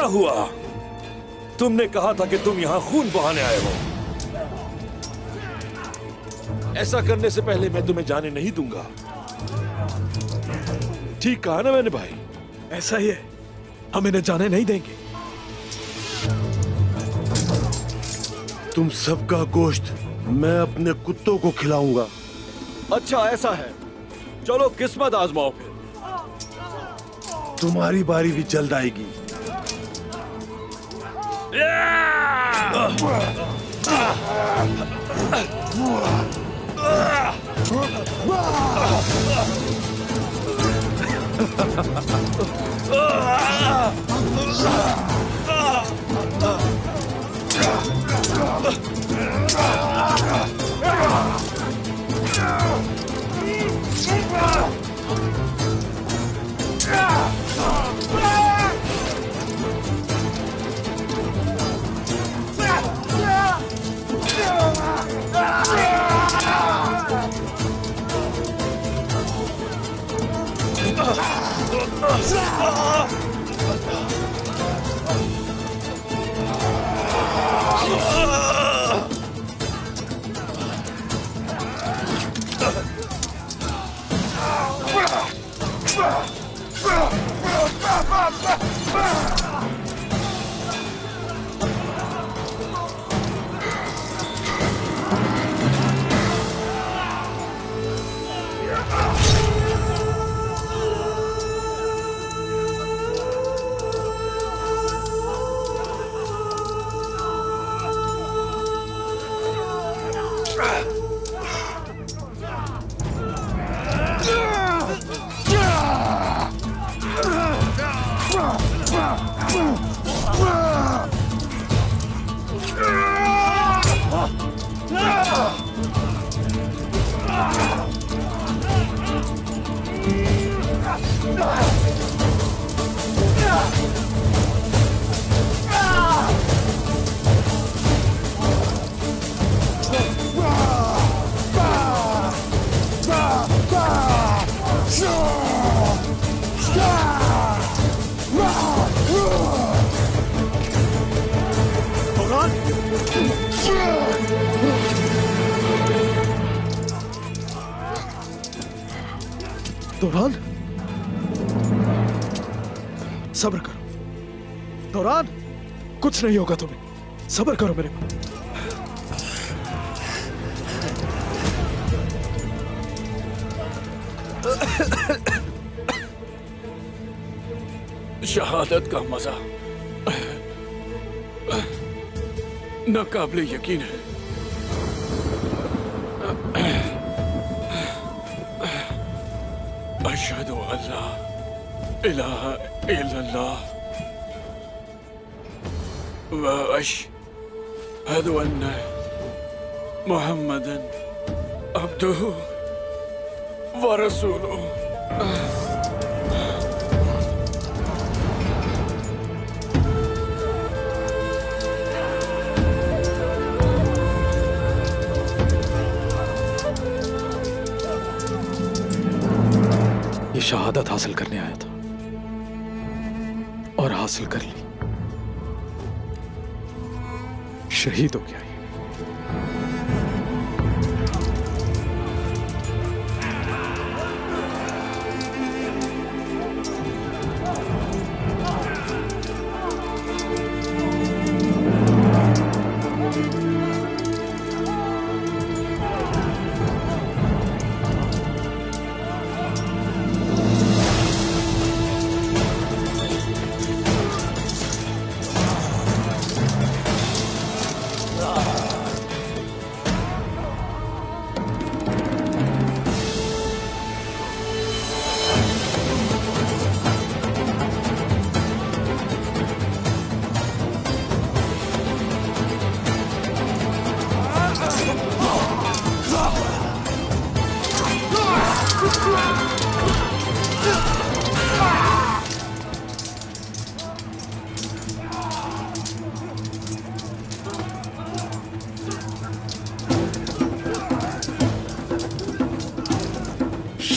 क्या हुआ? तुमने कहा था कि तुम यहाँ खून बहाने आए हो। ऐसा करने से पहले मैं तुम्हें जाने नहीं दूंगा। ठीक कहा ना मैंने भाई? ऐसा ही है, हम इन्हें जाने नहीं देंगे। तुम सबका गोश्त मैं अपने कुत्तों को खिलाऊंगा। अच्छा ऐसा है, चलो किस्मत आजमाओ फिर। तुम्हारी बारी भी जल्द आएगी। सब्र करो दौरान, कुछ नहीं होगा तुम्हें, सब्र करो मेरे को। शहादत का मजा नाकाबिले यकीन है। अशहदु अल्ला इलाहा इल्लल्लाह व अशहदु अन्ना मुहम्मदन अब्दुहु व रसूलुहु। ये शहादत हासिल करने आया था और हासिल कर ली। शहीद हो गया है।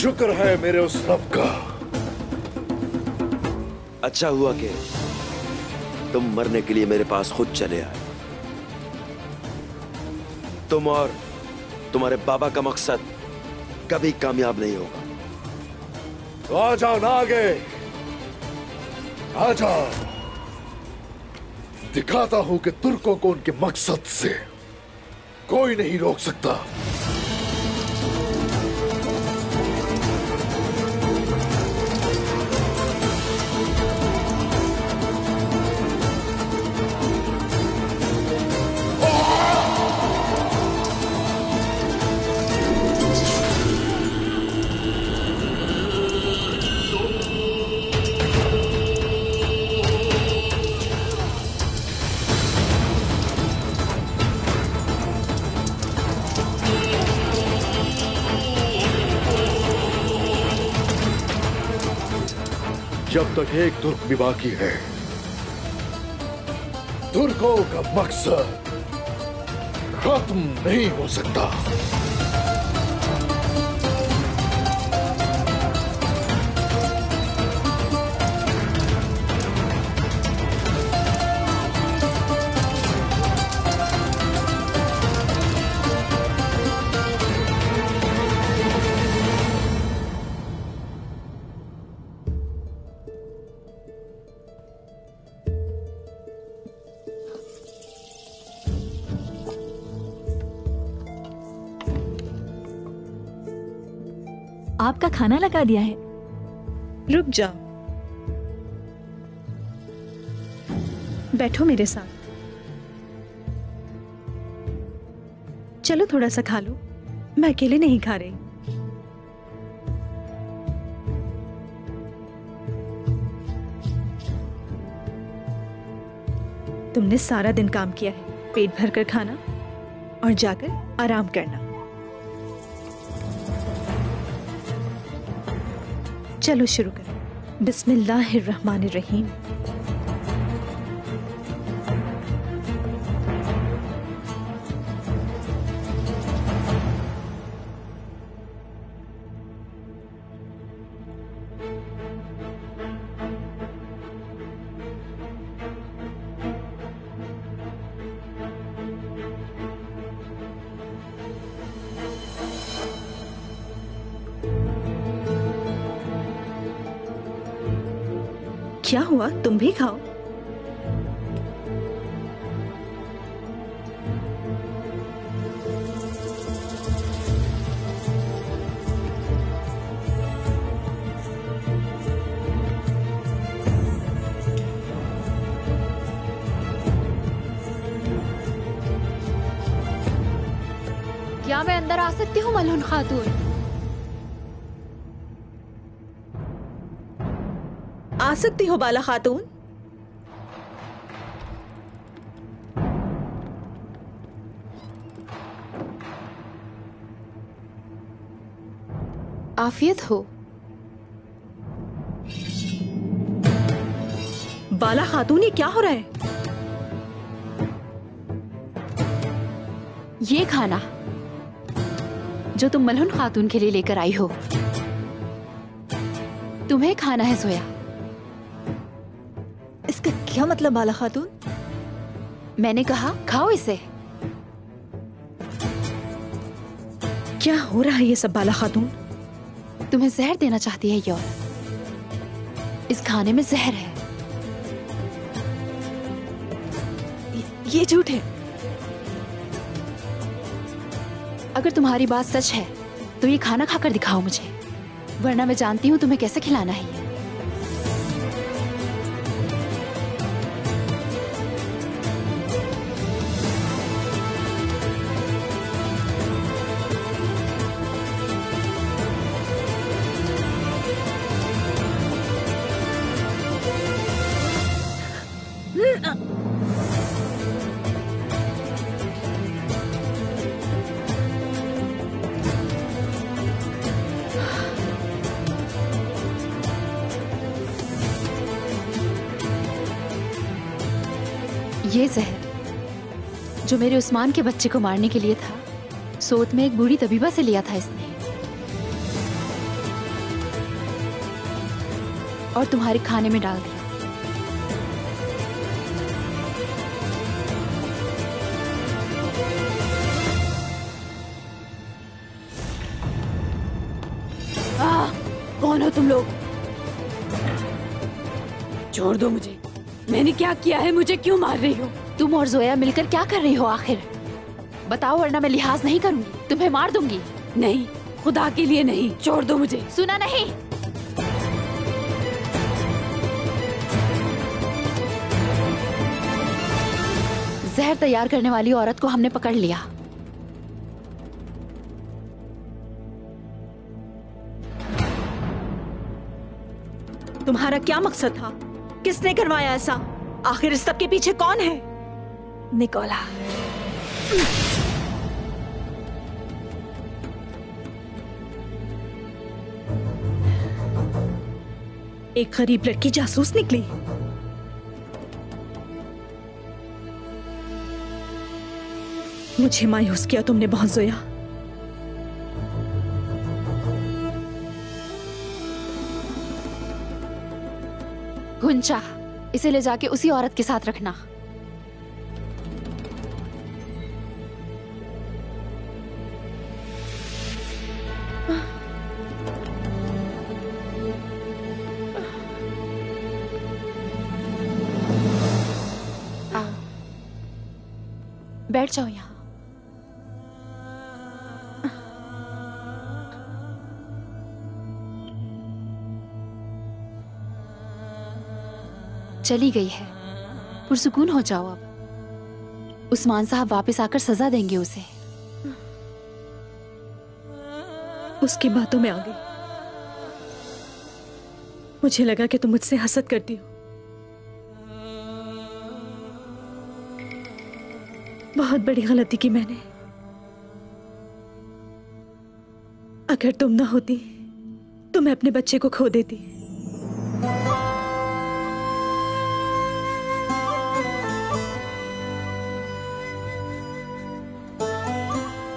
शुक्र है मेरे उस रब का। अच्छा हुआ कि तुम मरने के लिए मेरे पास खुद चले आए। तुम और तुम्हारे बाबा का मकसद कभी कामयाब नहीं होगा। तो आ जाओ ना, आगे आ जाओ, दिखाता हूं कि तुर्कों को उनके मकसद से कोई नहीं रोक सकता। जब तक एक तुर्क भी बाकी है, तुर्कों का मकसद खत्म नहीं हो सकता। आपका खाना लगा दिया है। रुक जाओ, बैठो मेरे साथ, चलो थोड़ा सा खा लो, मैं अकेले नहीं खा रही। तुमने सारा दिन काम किया है, पेट भरकर खाना और जाकर आराम करना। चलो शुरू करें। बिस्मिल्लाहिर्रहमानिर्रहीम। क्या हुआ, तुम भी खाओ। क्या मैं अंदर आ सकती हूँ मलहून खातून? आ सकती हो बाला खातून। आफियत हो। बाला खातून, ये क्या हो रहा है? ये खाना जो तुम मलहून खातून के लिए लेकर आई हो, तुम्हें खाना है जोया। इसका क्या मतलब बाला खातून? मैंने कहा खाओ इसे। क्या हो रहा है ये सब बाला खातून? तुम्हें जहर देना चाहती है ये औरत। इस खाने में जहर है। ये झूठ है। अगर तुम्हारी बात सच है तो ये खाना खाकर दिखाओ मुझे, वरना मैं जानती हूँ तुम्हें कैसे खिलाना है। ये जहर जो मेरे उस्मान के बच्चे को मारने के लिए था, सोत में एक बूढ़ी तबीबा से लिया था इसने। और तुम्हारे खाने में डाल दिया। कौन हो तुम लोग? छोड़ दो मुझे, मैंने क्या किया है, मुझे क्यों मार रही हो? तुम और जोया मिलकर क्या कर रही हो आखिर? बताओ वरना मैं लिहाज नहीं करूंगी, तुम्हें मार दूंगी। नहीं, खुदा के लिए नहीं, छोड़ दो मुझे। सुना नहीं? जहर तैयार करने वाली औरत को हमने पकड़ लिया। तुम्हारा क्या मकसद था? किसने करवाया ऐसा? आखिर इस सब के पीछे कौन है? निकोला। एक गरीब लड़की जासूस निकली। मुझे मायूस किया तुमने बहुत जोया। गुंचा, इसे ले जाके उसी औरत के साथ रखना। बैठ जाओ यहाँ। चली गई है, पुरसुकून हो जाओ अब। उस्मान साहब वापस आकर सजा देंगे उसे। उसकी बातों में आ गई। मुझे लगा कि तुम मुझसे हसद करती हो। बहुत बड़ी गलती की मैंने। अगर तुम ना होती तो मैं अपने बच्चे को खो देती।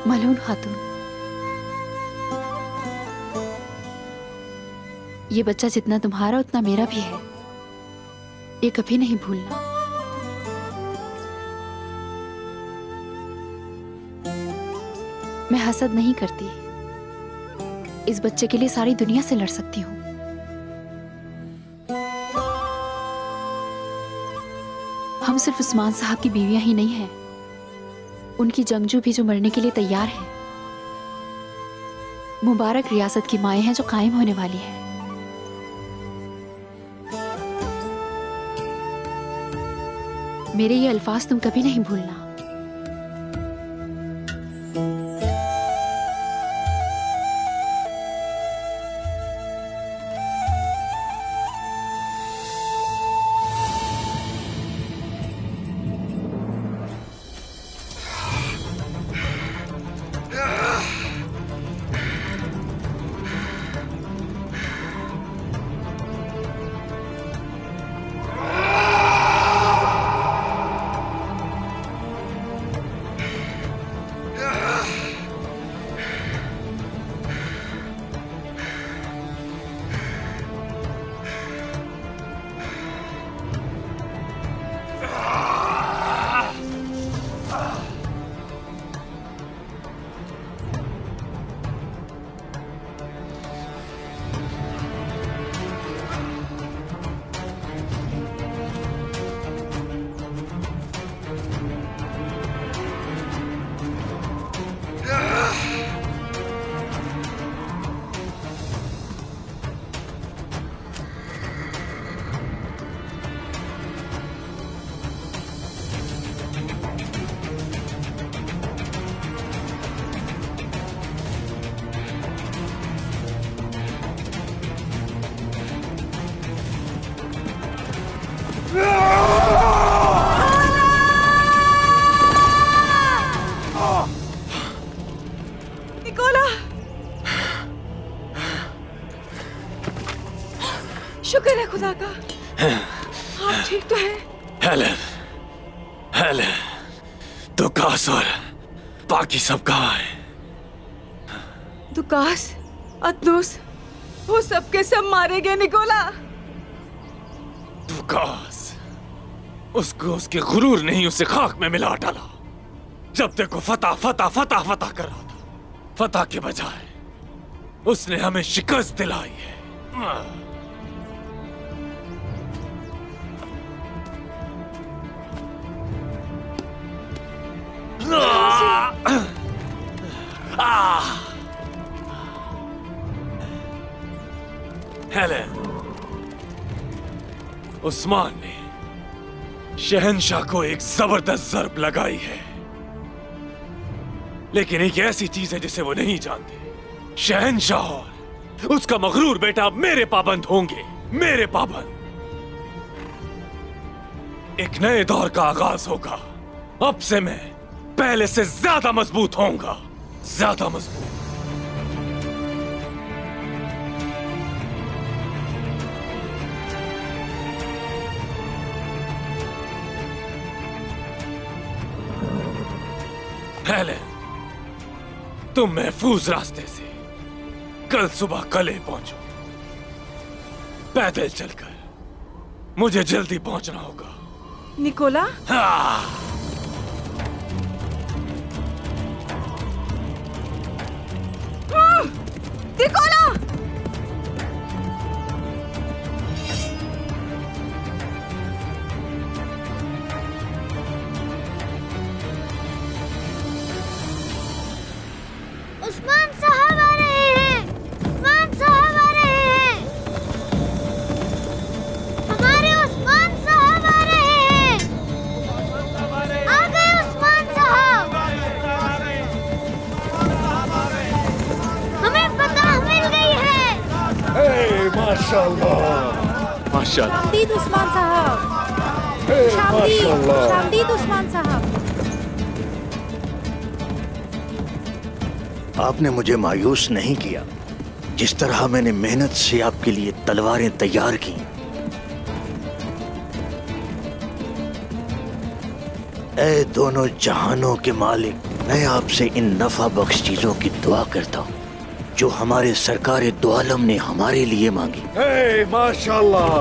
मलहून खातून, ये बच्चा जितना तुम्हारा उतना मेरा भी है, ये कभी नहीं भूलना। मैं हसद नहीं करती, इस बच्चे के लिए सारी दुनिया से लड़ सकती हूँ। हम सिर्फ उस्मान साहब की बीवियां ही नहीं हैं, उनकी जंगजू भी जो मरने के लिए तैयार है। मुबारक रियासत की माएँ हैं जो कायम होने वाली है। मेरे ये अल्फाज तुम कभी नहीं भूलना। सब कहाँ है? दुकास, अतनुस, वो सब के सब मारे गए निकोला। दुकास, उसको उसके गुरूर नहीं, उसे खाक में मिला डाला। जब देखो फता फता फता फता कर रहा था, फता के बजाय उसने हमें शिकस्त दिलाई है। हेलेन, उस्मान ने शहंशाह को एक जबरदस्त जरब लगाई है, लेकिन एक ऐसी चीज है जिसे वो नहीं जानते। शहंशाह और उसका मगरूर बेटा मेरे पाबंद होंगे, मेरे पाबंद। एक नए दौर का आगाज होगा। अब से मैं पहले से ज्यादा मजबूत होऊंगा, ज्यादा मजबूत। तुम महफूज रास्ते से कल सुबह कले पहुंचो, पैदल चलकर। मुझे जल्दी पहुंचना होगा। निकोला। हाँ। निकोला। आपने मुझे मायूस नहीं किया। जिस तरह मैंने मेहनत से आपके लिए तलवारें तैयार की, ऐ दोनों जहानों के मालिक, मैं आपसे इन नफा बख्श चीजों की दुआ करता हूँ जो हमारे सरकारे दो आलम ने हमारे लिए मांगी। ऐ माशाल्लाह।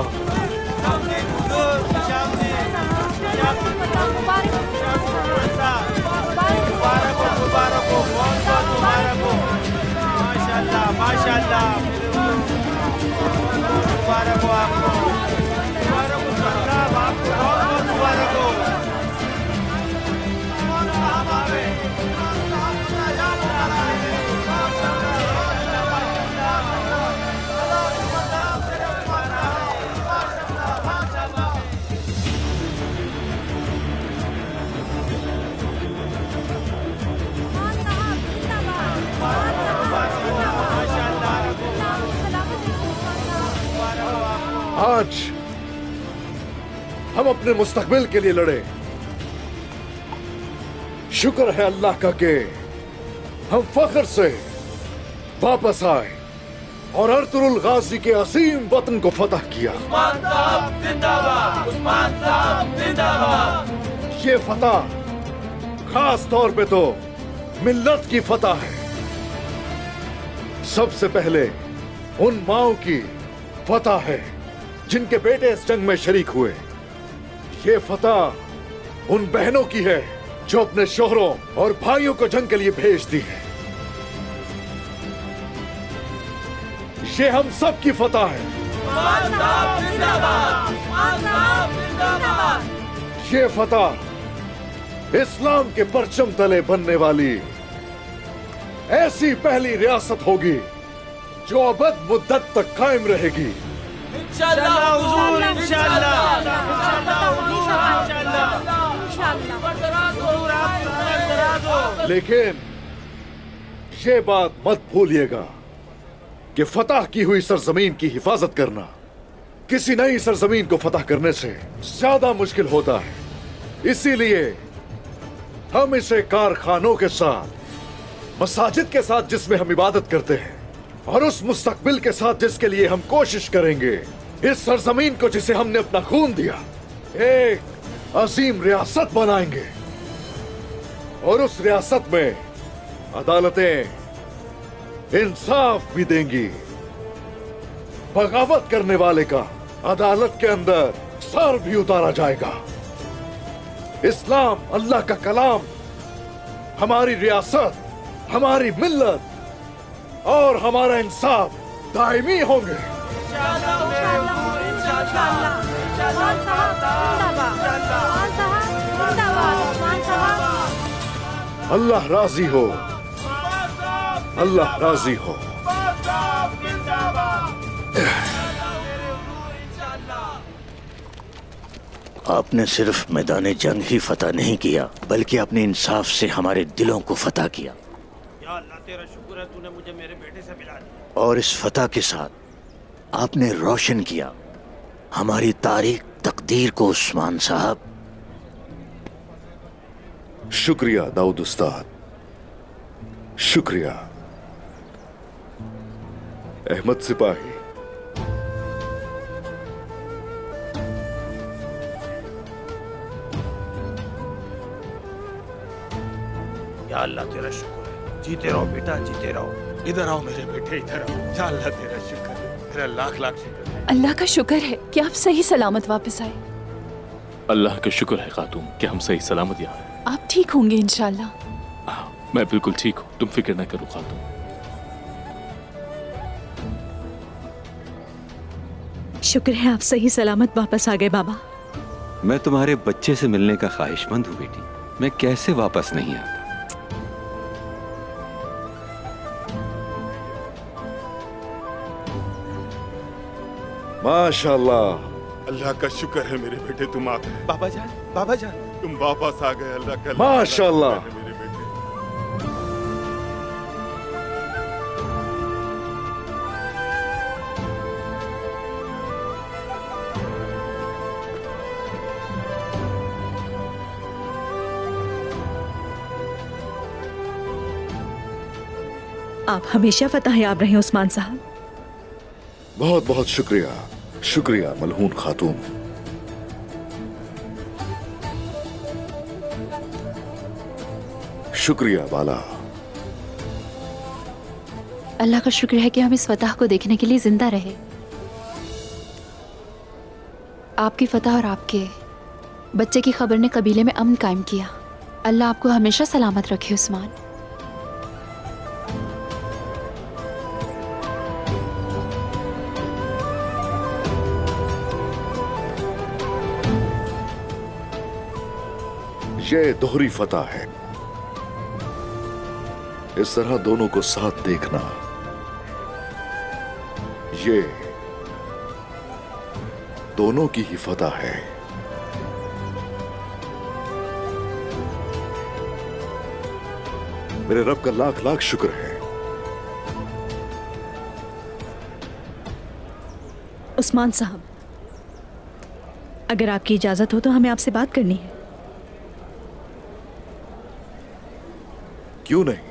आज हम अपने मुस्तकबिल के लिए लड़े। शुक्र है अल्लाह का कि हम फख्र से वापस आए और अर्तुरुल गाजी के असीम वतन को फतह किया। उस्मान साहब जिंदाबाद, उस्मान साहब जिंदाबाद। ये फतह खास तौर पे तो मिल्लत की फतह है। सबसे पहले उन माओं की फतह है जिनके बेटे इस जंग में शरीक हुए। ये फतह उन बहनों की है जो अपने शोहरों और भाइयों को जंग के लिए भेज दी है। ये हम सब की फतह है। ये फतह इस्लाम के परचम तले बनने वाली ऐसी पहली रियासत होगी जो अबद मुद्दत तक कायम रहेगी। इंशाअल्लाह हुजूर, इंशाअल्लाह, इंशाअल्लाह हुजूर, इंशाअल्लाह, इंशाअल्लाह। बरकरार हुजूर, आप बरकरार हो। लेकिन ये बात मत भूलिएगा कि फतह की हुई सरजमीन की हिफाजत करना किसी नई सरजमीन को फतह करने से ज्यादा मुश्किल होता है। इसीलिए हम इसे कारखानों के साथ, मसाजिद के साथ जिसमें हम इबादत करते हैं, और उस मुस्तकबिल के साथ जिसके लिए हम कोशिश करेंगे, इस सरजमीन को जिसे हमने अपना खून दिया, एक अजीम रियासत बनाएंगे। और उस रियासत में अदालतें इंसाफ भी देंगी। बगावत करने वाले का अदालत के अंदर सर भी उतारा जाएगा। इस्लाम, अल्लाह का कलाम, हमारी रियासत, हमारी मिल्लत और हमारा इंसाफ दायमी होंगे। अल्लाह राजी हो, अल्लाह राजी हो। आपने सिर्फ मैदान जंग ही फतह नहीं किया, बल्कि आपने इंसाफ से हमारे दिलों को फतह किया। या अल्लाह तेरा शुक्र है, तूने मुझे मेरे बेटे से मिला दिया। और इस फतह के साथ आपने रोशन किया हमारी तारीख तकदीर को। उस्मान साहब शुक्रिया, दाऊद उस्ताद शुक्रिया। अहमद सिपाही, या अल्लाह तेरा शुक्र है। जीते रहो बेटा, जीते रहो। इधर आओ मेरे बेटे, इधर आओ। या अल्लाह तेरा शुक्र है, तेरा लाख लाख शुक्र। अल्लाह का शुक्र है कि आप सही सलामत वापस आए। अल्लाह का शुक्र है खातून कि हम सही सलामत यहाँ हैं। आप ठीक होंगे इंशाल्लाह। मैं बिल्कुल ठीक हूँ, तुम फिक्र न करो खातून। शुक्र है आप सही सलामत वापस आ गए बाबा। मैं तुम्हारे बच्चे से मिलने का ख्वाहिशमंद हूँ बेटी, मैं कैसे वापस नहीं आता। माशाल्लाह, अल्लाह का शुक्र है मेरे बेटे तुम आ गए। बाबा जान तुम वापस आ गए, अल्लाह का माशाल्लाह। मेरे बेटे आप हमेशा फतहयाब रहे उस्मान साहब। बहुत बहुत शुक्रिया, शुक्रिया मलहून खातून। शुक्रिया बाला। अल्लाह का शुक्र है कि हम इस फतह को देखने के लिए जिंदा रहे। आपकी फतह और आपके बच्चे की खबर ने कबीले में अमन कायम किया। अल्लाह आपको हमेशा सलामत रखे उस्मान। ये दोहरी फतह है, इस तरह दोनों को साथ देखना ये दोनों की ही फतह है। मेरे रब का लाख लाख शुक्र है। उस्मान साहब, अगर आपकी इजाजत हो तो हमें आपसे बात करनी है। क्यों नहीं,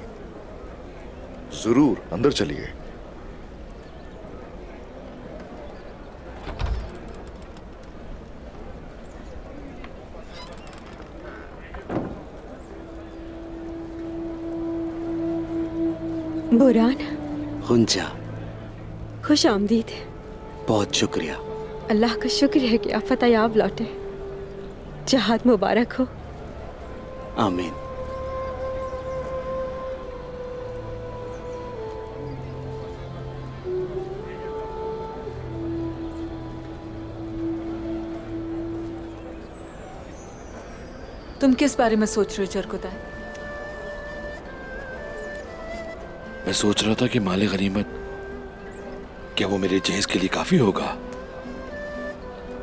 जरूर अंदर चलिए। बुरान हुंजा, खुश आमदीद। बहुत शुक्रिया। अल्लाह का शुक्र है कि आप फतहयाब लौटे। जहाद मुबारक हो। आमीन। तुम किस बारे में सोच रहे हो चरकुताए? मैं सोच रहा था कि माले गनीमत क्या वो मेरे जहेज के लिए काफी होगा।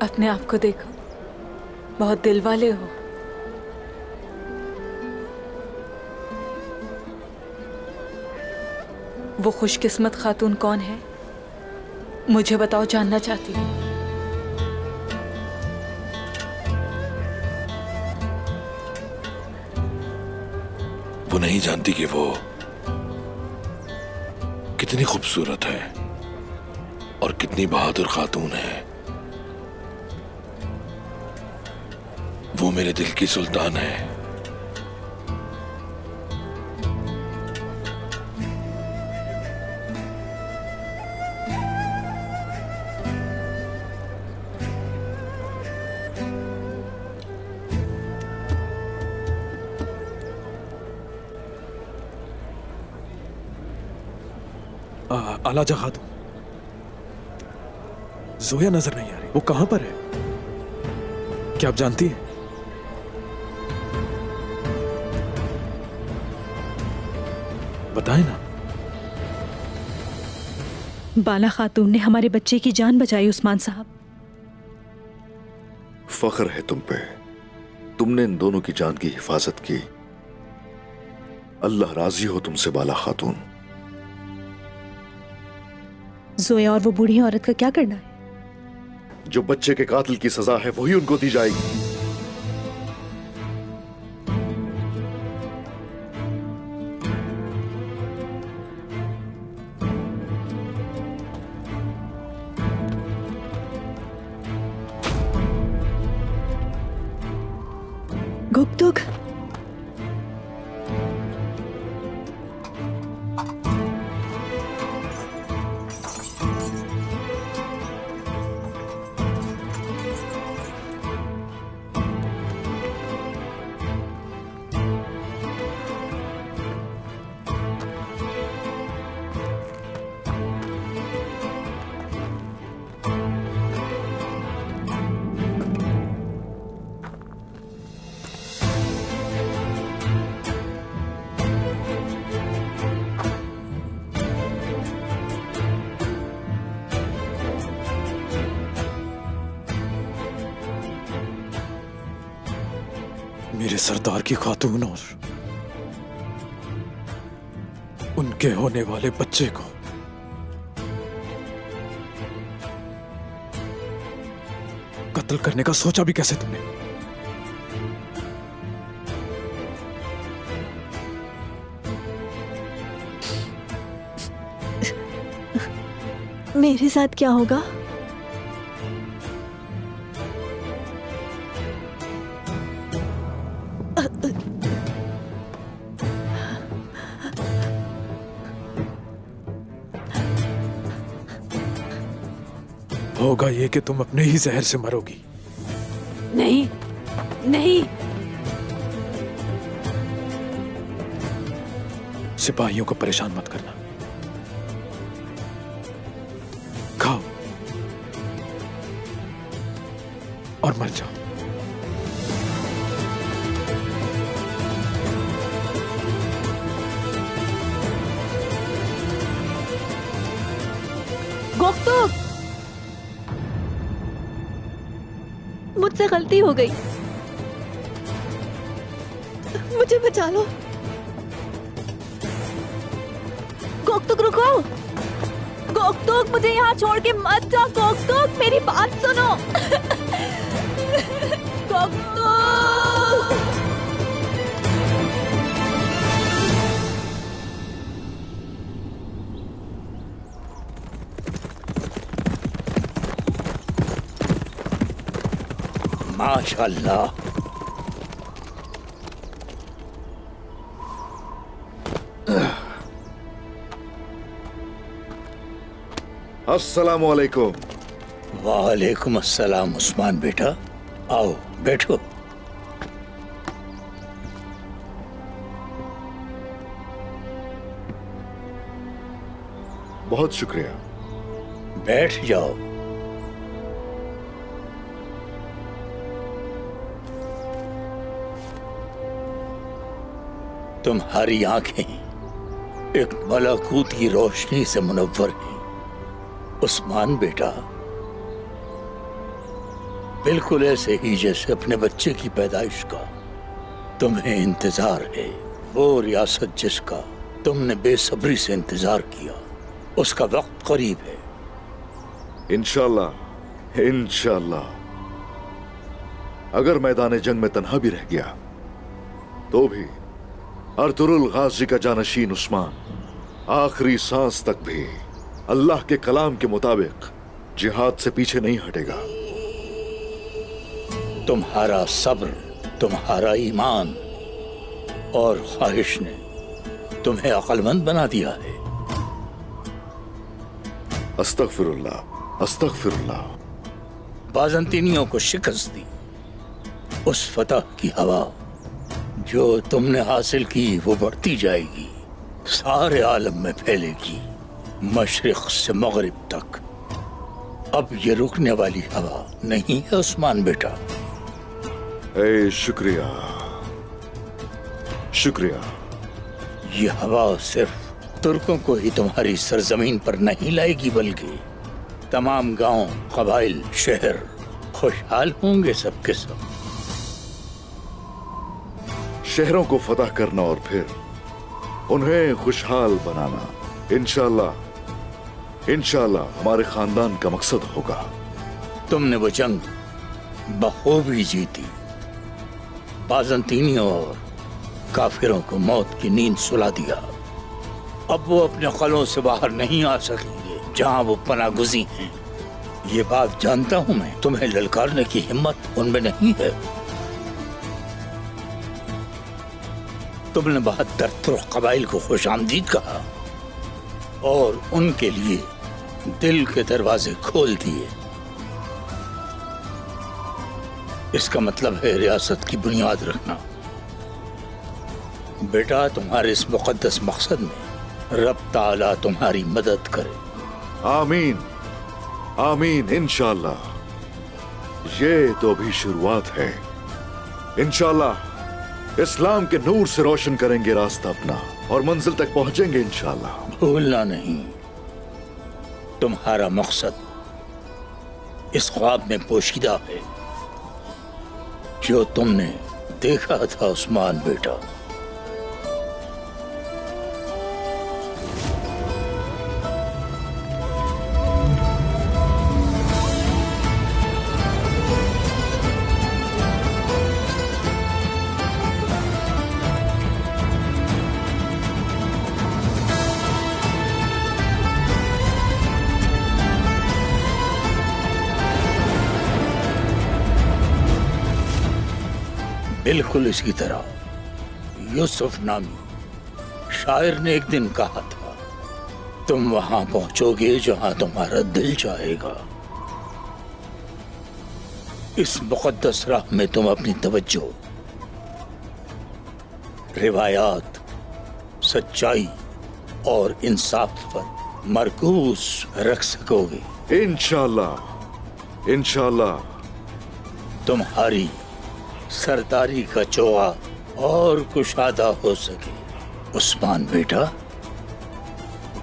अपने आप को देखो, बहुत दिल वाले हो। वो खुशकिस्मत खातून कौन है, मुझे बताओ, जानना चाहती हूँ। वो नहीं जानती कि वो कितनी खूबसूरत है और कितनी बहादुर खातून है। वो मेरे दिल की सुल्तान है। आला जगह दो। जोया नजर नहीं आ रही, वो कहां पर है क्या आप जानती हैं? बताएं ना। बाला खातून ने हमारे बच्चे की जान बचाई उस्मान साहब। फख्र है तुम पे, तुमने इन दोनों की जान की हिफाजत की। अल्लाह राजी हो तुमसे बाला खातून। जोया और वो बूढ़ी औरत का क्या करना है? जो बच्चे के कातिल की सजा है वही उनको दी जाएगी। गुप्तुक मेरे सरदार की खातून और उनके होने वाले बच्चे को कत्ल करने का सोचा भी कैसे तुमने? मेरे साथ क्या होगा? होगा ये कि तुम अपने ही जहर से मरोगी। नहीं, नहीं। सिपाहियों को परेशान मत करना। खाओ और मर जाओ। गोख्तोक, मुझसे गलती हो गई, मुझे बचा लो। गोख्तुक रुको, गोख्तुक मुझे यहाँ छोड़ के मत जा। गोख्तुक मेरी बात सुनो। गोख्तुक माशाल्लाह, अस्सलाम वालेकुम। वालेकुम अस्सलाम उस्मान बेटा, आओ बैठो। बहुत शुक्रिया, बैठ जाओ। तुम्हारी आंखें एक मलाकूत की रोशनी से मुनव्वर हैं उस्मान बेटा, बिल्कुल ऐसे ही जैसे अपने बच्चे की पैदाइश का तुम्हें इंतजार है। वो रियासत जिसका तुमने बेसब्री से इंतजार किया, उसका वक्त करीब है। इंशाल्लाह, इंशाल्लाह। अगर मैदान जंग में तन्हा भी रह गया तो भी अर्तुरुल गाजी का जानशीन उस्मान आखिरी सांस तक भी अल्लाह के कलाम के मुताबिक जिहाद से पीछे नहीं हटेगा। तुम्हारा सब्र, तुम्हारा ईमान और ख्वाहिश ने तुम्हें अक्लमंद बना दिया है। अस्तगफिरुल्लाह, अस्तगफिरुल्लाह। बाजंतीनियों को शिकस्त दी, उस फतह की हवा जो तुमने हासिल की वो बढ़ती जाएगी, सारे आलम में फैलेगी, मशरिक से मगरिब तक। अब ये रुकने वाली हवा नहीं है उस्मान बेटा। ए शुक्रिया शुक्रिया। ये हवा सिर्फ तुर्कों को ही तुम्हारी सरजमीन पर नहीं लाएगी बल्कि तमाम गांव, कबाइल, शहर खुशहाल होंगे सबके सब। शहरों को फतह करना और फिर उन्हें खुशहाल बनाना इंशाल्लाह इंशाल्लाह हमारे खानदान का मकसद होगा। तुमने वो जंग बखूबी जीती, बाजंतीनी और काफिरों को मौत की नींद सुला दिया। अब वो अपने खलों से बाहर नहीं आ सकेंगे जहां वो पनागुजी हैं। ये बात जानता हूं मैं। तुम्हें ललकारने की हिम्मत उनमें नहीं है। तुमने 72 कबाइल को खुशामदीद कहा और उनके लिए दिल के दरवाजे खोल दिए। इसका मतलब है रियासत की बुनियाद रखना। बेटा तुम्हारे इस मुकद्दस मकसद में रब ताला तुम्हारी मदद करे। आमीन आमीन इंशाल्लाह। ये तो भी शुरुआत है। इंशाल्लाह इस्लाम के नूर से रोशन करेंगे रास्ता अपना और मंजिल तक पहुंचेंगे इंशाल्लाह। भूलना नहीं तुम्हारा मकसद इस ख्वाब में पोशीदा है जो तुमने देखा था उस्मान बेटा। बिल्कुल इसी तरह यूसुफ नामी शायर ने एक दिन कहा था, तुम वहां पहुंचोगे जहां तुम्हारा दिल चाहेगा। इस मुकद्दस राह में तुम अपनी तवज्जो रिवायात, सच्चाई और इंसाफ पर मरकूज रख सकोगे इंशाल्लाह। इंशाल्लाह तुम्हारी सरदारी का चोगा और कुशादा हो सके उस्मान बेटा।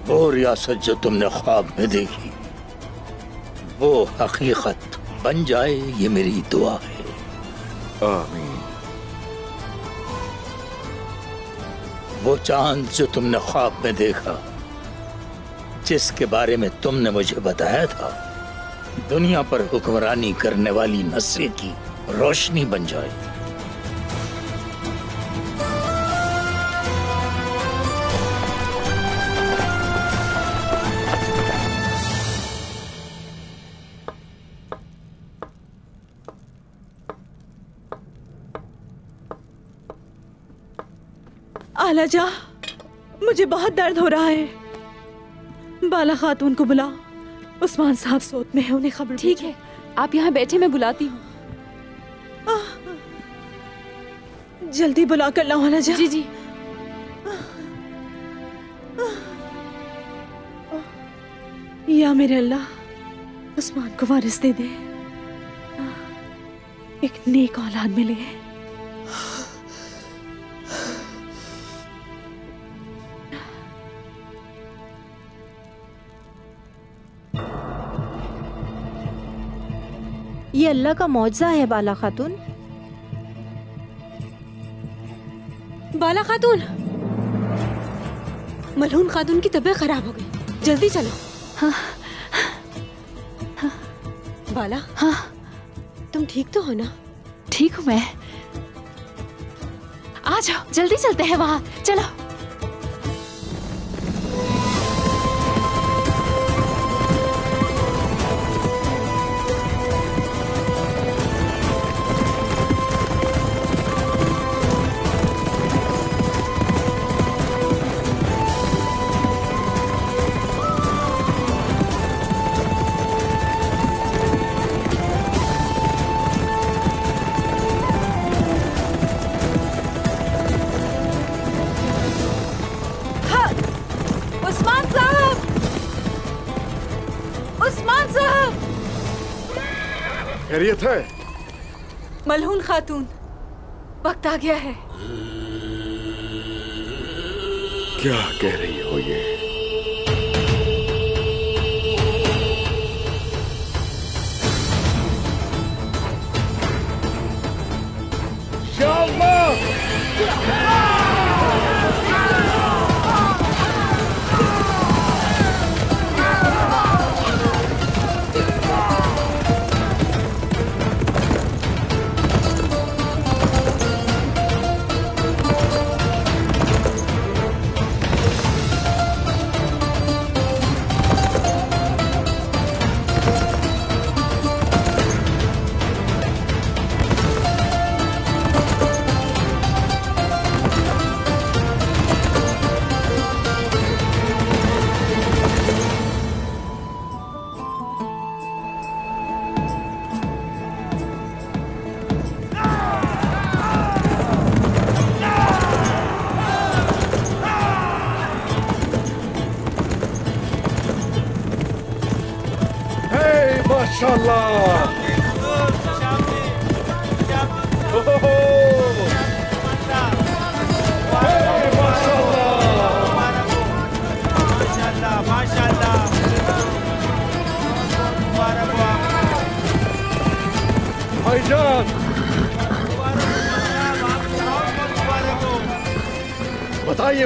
वो रियासत जो तुमने ख्वाब में देखी वो हकीकत बन जाए, ये मेरी दुआ है। आमीन। वो चांद जो तुमने ख्वाब में देखा जिसके बारे में तुमने मुझे बताया था, दुनिया पर हुक्मरानी करने वाली नस्ल की रोशनी बन जाए। आलाजा मुझे बहुत दर्द हो रहा है। बाला खातून को बुलाओ, उस्मान साहब सोत में है, उन्हें खबर। ठीक है आप यहाँ बैठे, मैं बुलाती हूँ। जल्दी बुला कर लाओ आलाजा। जी जी। या मेरे अल्लाह उस्मान को वारिस दे दे, एक नेक औलाद मिले। ये अल्लाह का मौजज़ा है बाला खातून। बाला खातून, मलहून खातून की तबीयत खराब हो गई, जल्दी चलो। हाँ, हाँ, बाला। हाँ तुम ठीक तो हो ना? ठीक हूँ मैं। आ जाओ जल्दी चलते हैं वहाँ, चलो। उस्मान साहब, उस्मान साहब। खैरियत है? मलहून खातून, वक्त आ गया है। क्या कह रही हो ये?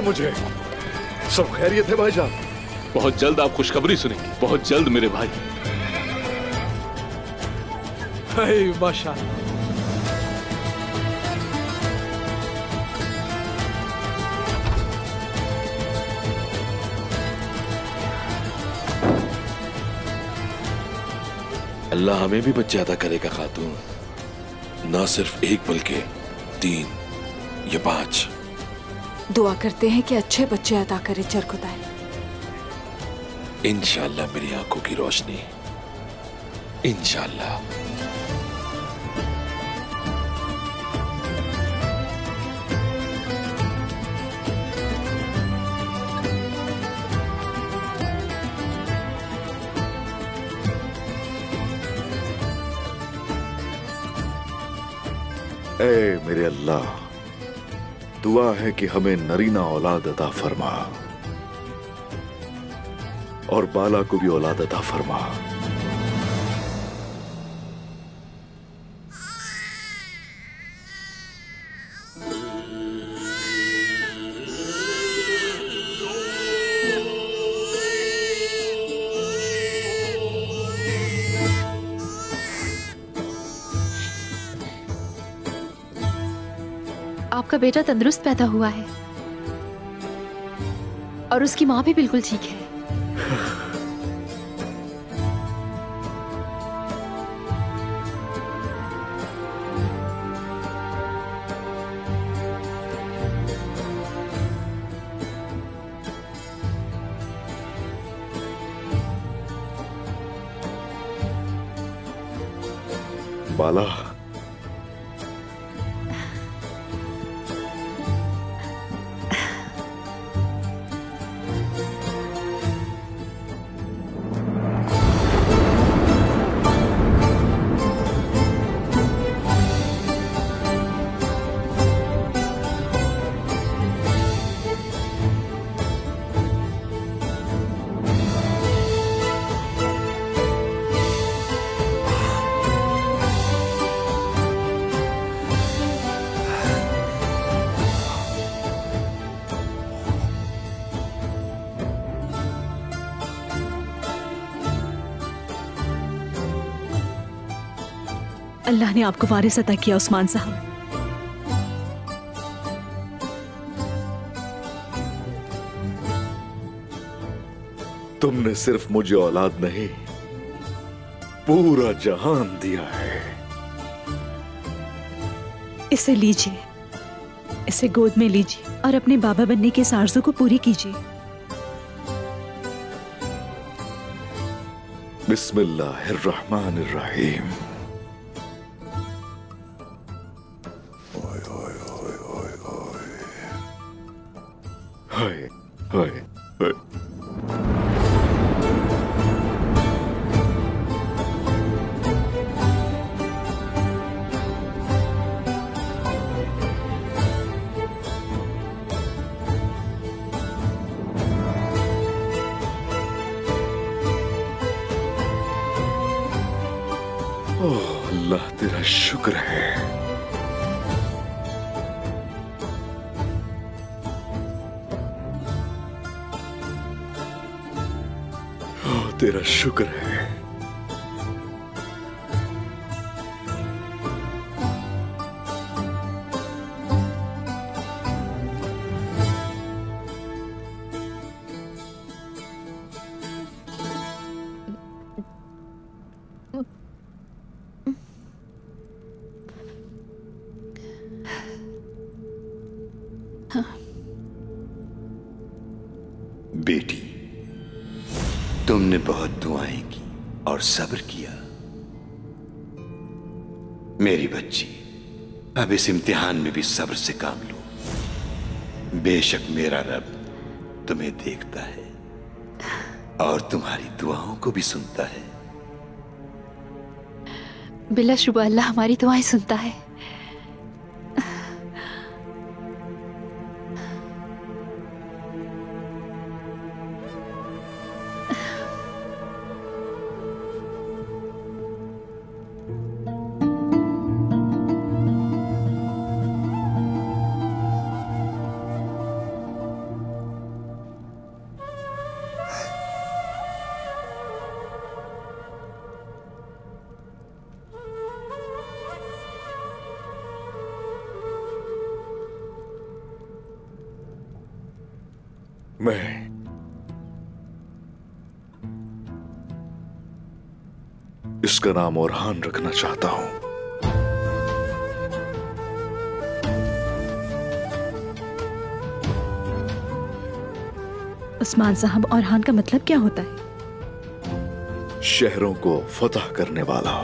मुझे सब खैरियत है भाईजान? बहुत जल्द आप खुशखबरी सुनेंगे, बहुत जल्द मेरे भाई। हाय माशाल्लाह, अल्लाह हमें भी बच्चे अदा करेगा खातून, ना सिर्फ एक बल्कि 3 या 5। दुआ करते हैं कि अच्छे बच्चे अता करे चरखुदाई। इंशाल्लाह मेरी आंखों की रोशनी, इंशाल्लाह। ऐ मेरे अल्लाह, दुआ है कि हमें नरीना औलाद अता फरमा और बाला को भी औलाद अता फरमा। आपका बेटा तंदुरुस्त पैदा हुआ है और उसकी मां भी बिल्कुल ठीक है। बाला, अल्लाह ने आपको वारिस अता किया उस्मान साहब। तुमने सिर्फ मुझे औलाद नहीं, पूरा जहान दिया है। इसे लीजिए, इसे गोद में लीजिए और अपने बाबा बनने के इस आरज़ू को पूरी कीजिए। बिस्मिल्लाहिर्रहमानिर्रहीम। अल्लाह तेरा शुक्र है। ओ तेरा शुक्र है। बेटी, तुमने बहुत दुआएं की और सब्र किया। मेरी बच्ची, अब इस इम्तिहान में भी सब्र से काम लो। बेशक मेरा रब तुम्हें देखता है और तुम्हारी दुआओं को भी सुनता है। बिलाशुबा अल्लाह हमारी दुआएं सुनता है। मैं इसका नाम ओरहान रखना चाहता हूं। उस्मान साहब, ओरहान का मतलब क्या होता है? शहरों को फतह करने वाला,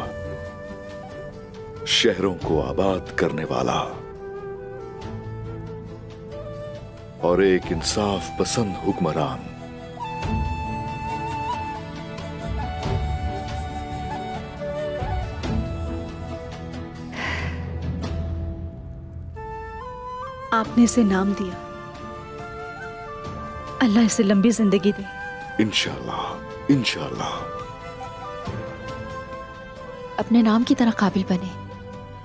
शहरों को आबाद करने वाला और एक इंसाफ पसंद हुक्मरान। आपने इसे नाम दिया, अल्लाह इसे लंबी जिंदगी दे। इंशाल्लाह, इंशाल्लाह। अपने नाम की तरह काबिल बने,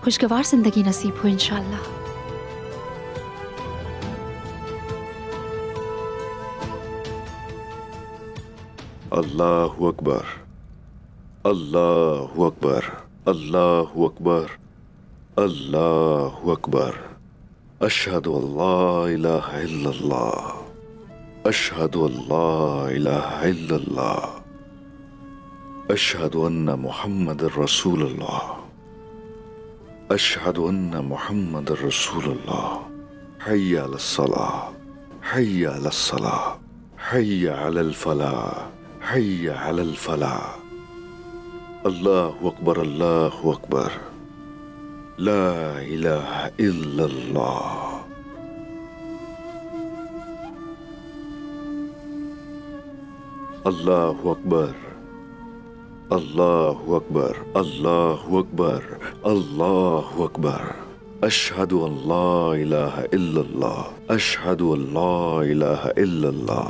खुशगवार जिंदगी नसीब हो इंशाल्लाह। अल्लाहु अकबर, अल्लाहु अकबर, अल्लाहु अकबर, अल्लाहु अकबर। अशहदु अल्ला इलाहा इल्लल्लाह, अशहदु अल्ला इलाहा इल्लल्लाह, अशहदु अन्ना मुहम्मदर रसूलुल्लाह, अशहदु अन्ना मुहम्मदर रसूलुल्लाह। हय्या अलस्सलाह, हय्या अलस्सलाह, हय्या अलल फलाह, हय्या अलल फलाह। अल्लाहु अकबर, अल्लाहु अकबर, ला इलाहा इल्लल्लाह। अल्लाहु अकबर, अल्लाहु अकबर, अल्लाहु अकबर, अल्लाहु अकबर। अशहदु अल्ला इलाहा इल्लल्लाह, अशहदु अल्ला इलाहा इल्लल्लाह,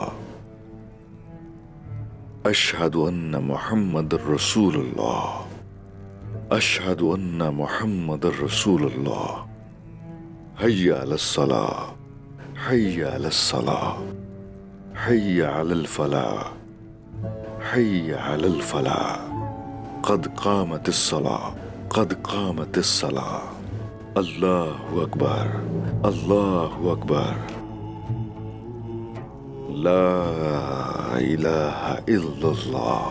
अशहदु अन्ना मुहम्मदर रसूलुल्लाह, अशहदु अन्ना मुहम्मदर रसूलुल्लाह। हय्या अलस्सलाह, हय्या अलस्सलाह, हय्या अलल फलाह, हय्या अलल फलाह। क़द क़ामतिस सलाह, क़द क़ामतिस सलाह। अल्लाहु अकबर, अल्लाहु अकबर। ला इलाहा इल्लल्लाह।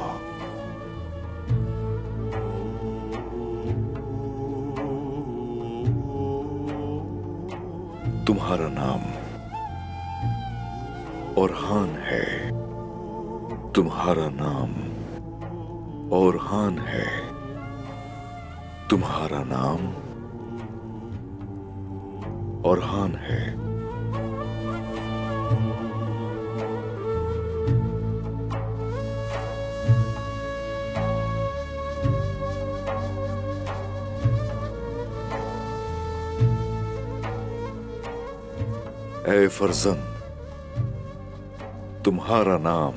तुम्हारा नाम ओरहान है, तुम्हारा नाम ओरहान है, तुम्हारा नाम ओरहान है। ऐ फर्जंद, तुम्हारा नाम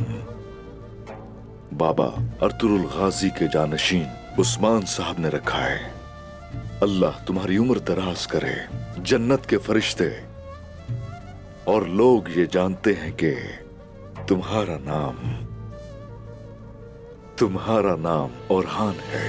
बाबा अर्तुरुल गाजी के जानशीन उस्मान साहब ने रखा है। अल्लाह तुम्हारी उम्र दराज करे, जन्नत के फरिश्ते और लोग ये जानते हैं कि तुम्हारा नाम ओरहान है।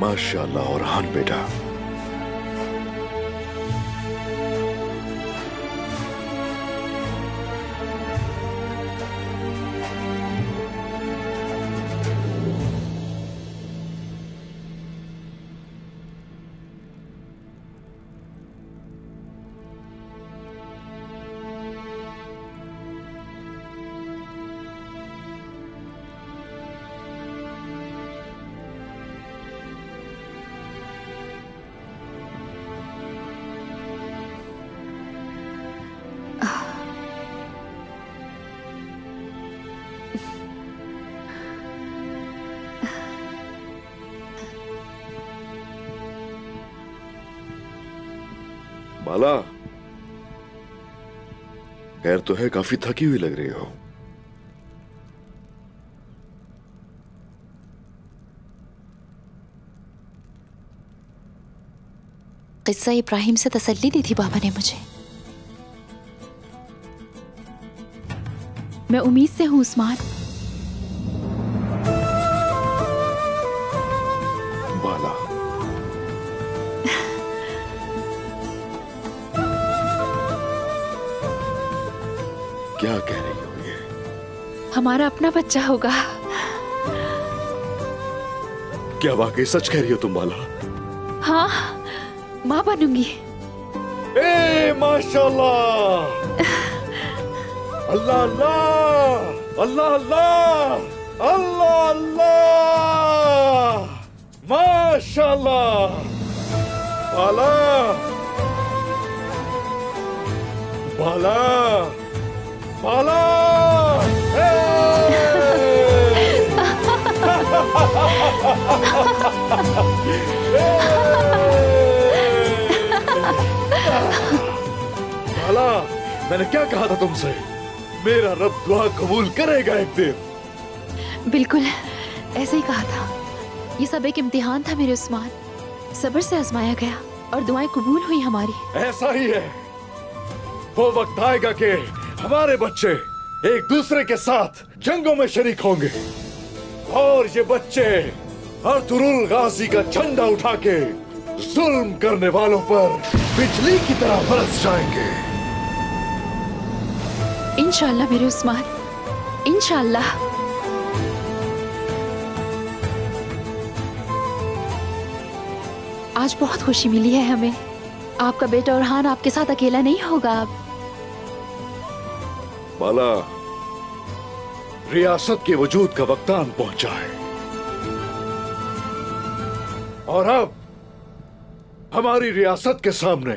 माशाल्लाह ओरहान बेटा, खैर तो है, काफी थकी हुई लग रही हो। किस्सा इब्राहिम से तसल्ली दी थी बाबा ने मुझे। मैं उम्मीद से हूं उस्मान। बाला क्या कह रही हो ये? हमारा अपना बच्चा होगा। क्या वाकई सच कह रही हो तुम बाला? हाँ, माँ बनूंगी। ए माशाल्लाह, अल्लाह अल्लाह अल्लाह अल्लाह अल्लाह अल्लाह, माशाल्लाह। बाला बाला बाला, बाला मैंने क्या कहा था तुमसे? मेरा रब दुआ कबूल करेगा एक दिन। बिल्कुल ऐसे ही कहा था। ये सब एक इम्तिहान था मेरे उस्मान, सब्र से आजमाया गया और दुआएं कबूल हुई हमारी। ऐसा ही है, वो वक्त आएगा कि हमारे बच्चे एक दूसरे के साथ जंगों में शरीक होंगे और ये बच्चे अर्तुरुल गाजी का झंडा उठा के जुल्म करने वालों पर बिजली की तरह बरस जाएंगे। इंशाल्लाह मेरे उस्मान, इंशाल्लाह। आज बहुत खुशी मिली है हमें। आपका बेटा ओरहान आपके साथ अकेला नहीं होगा। बाला, रियासत के वजूद का वक्तान पहुंचा है और अब हमारी रियासत के सामने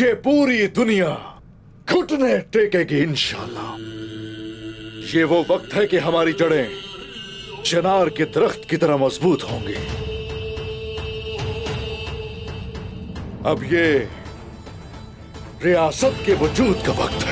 ये पूरी दुनिया घुटने टेकेगी इंशाल्लाह। ये वो वक्त है कि हमारी जड़ें चिनार के दरख्त की तरह मजबूत होंगी। अब ये रियासत के वजूद का वक्त है।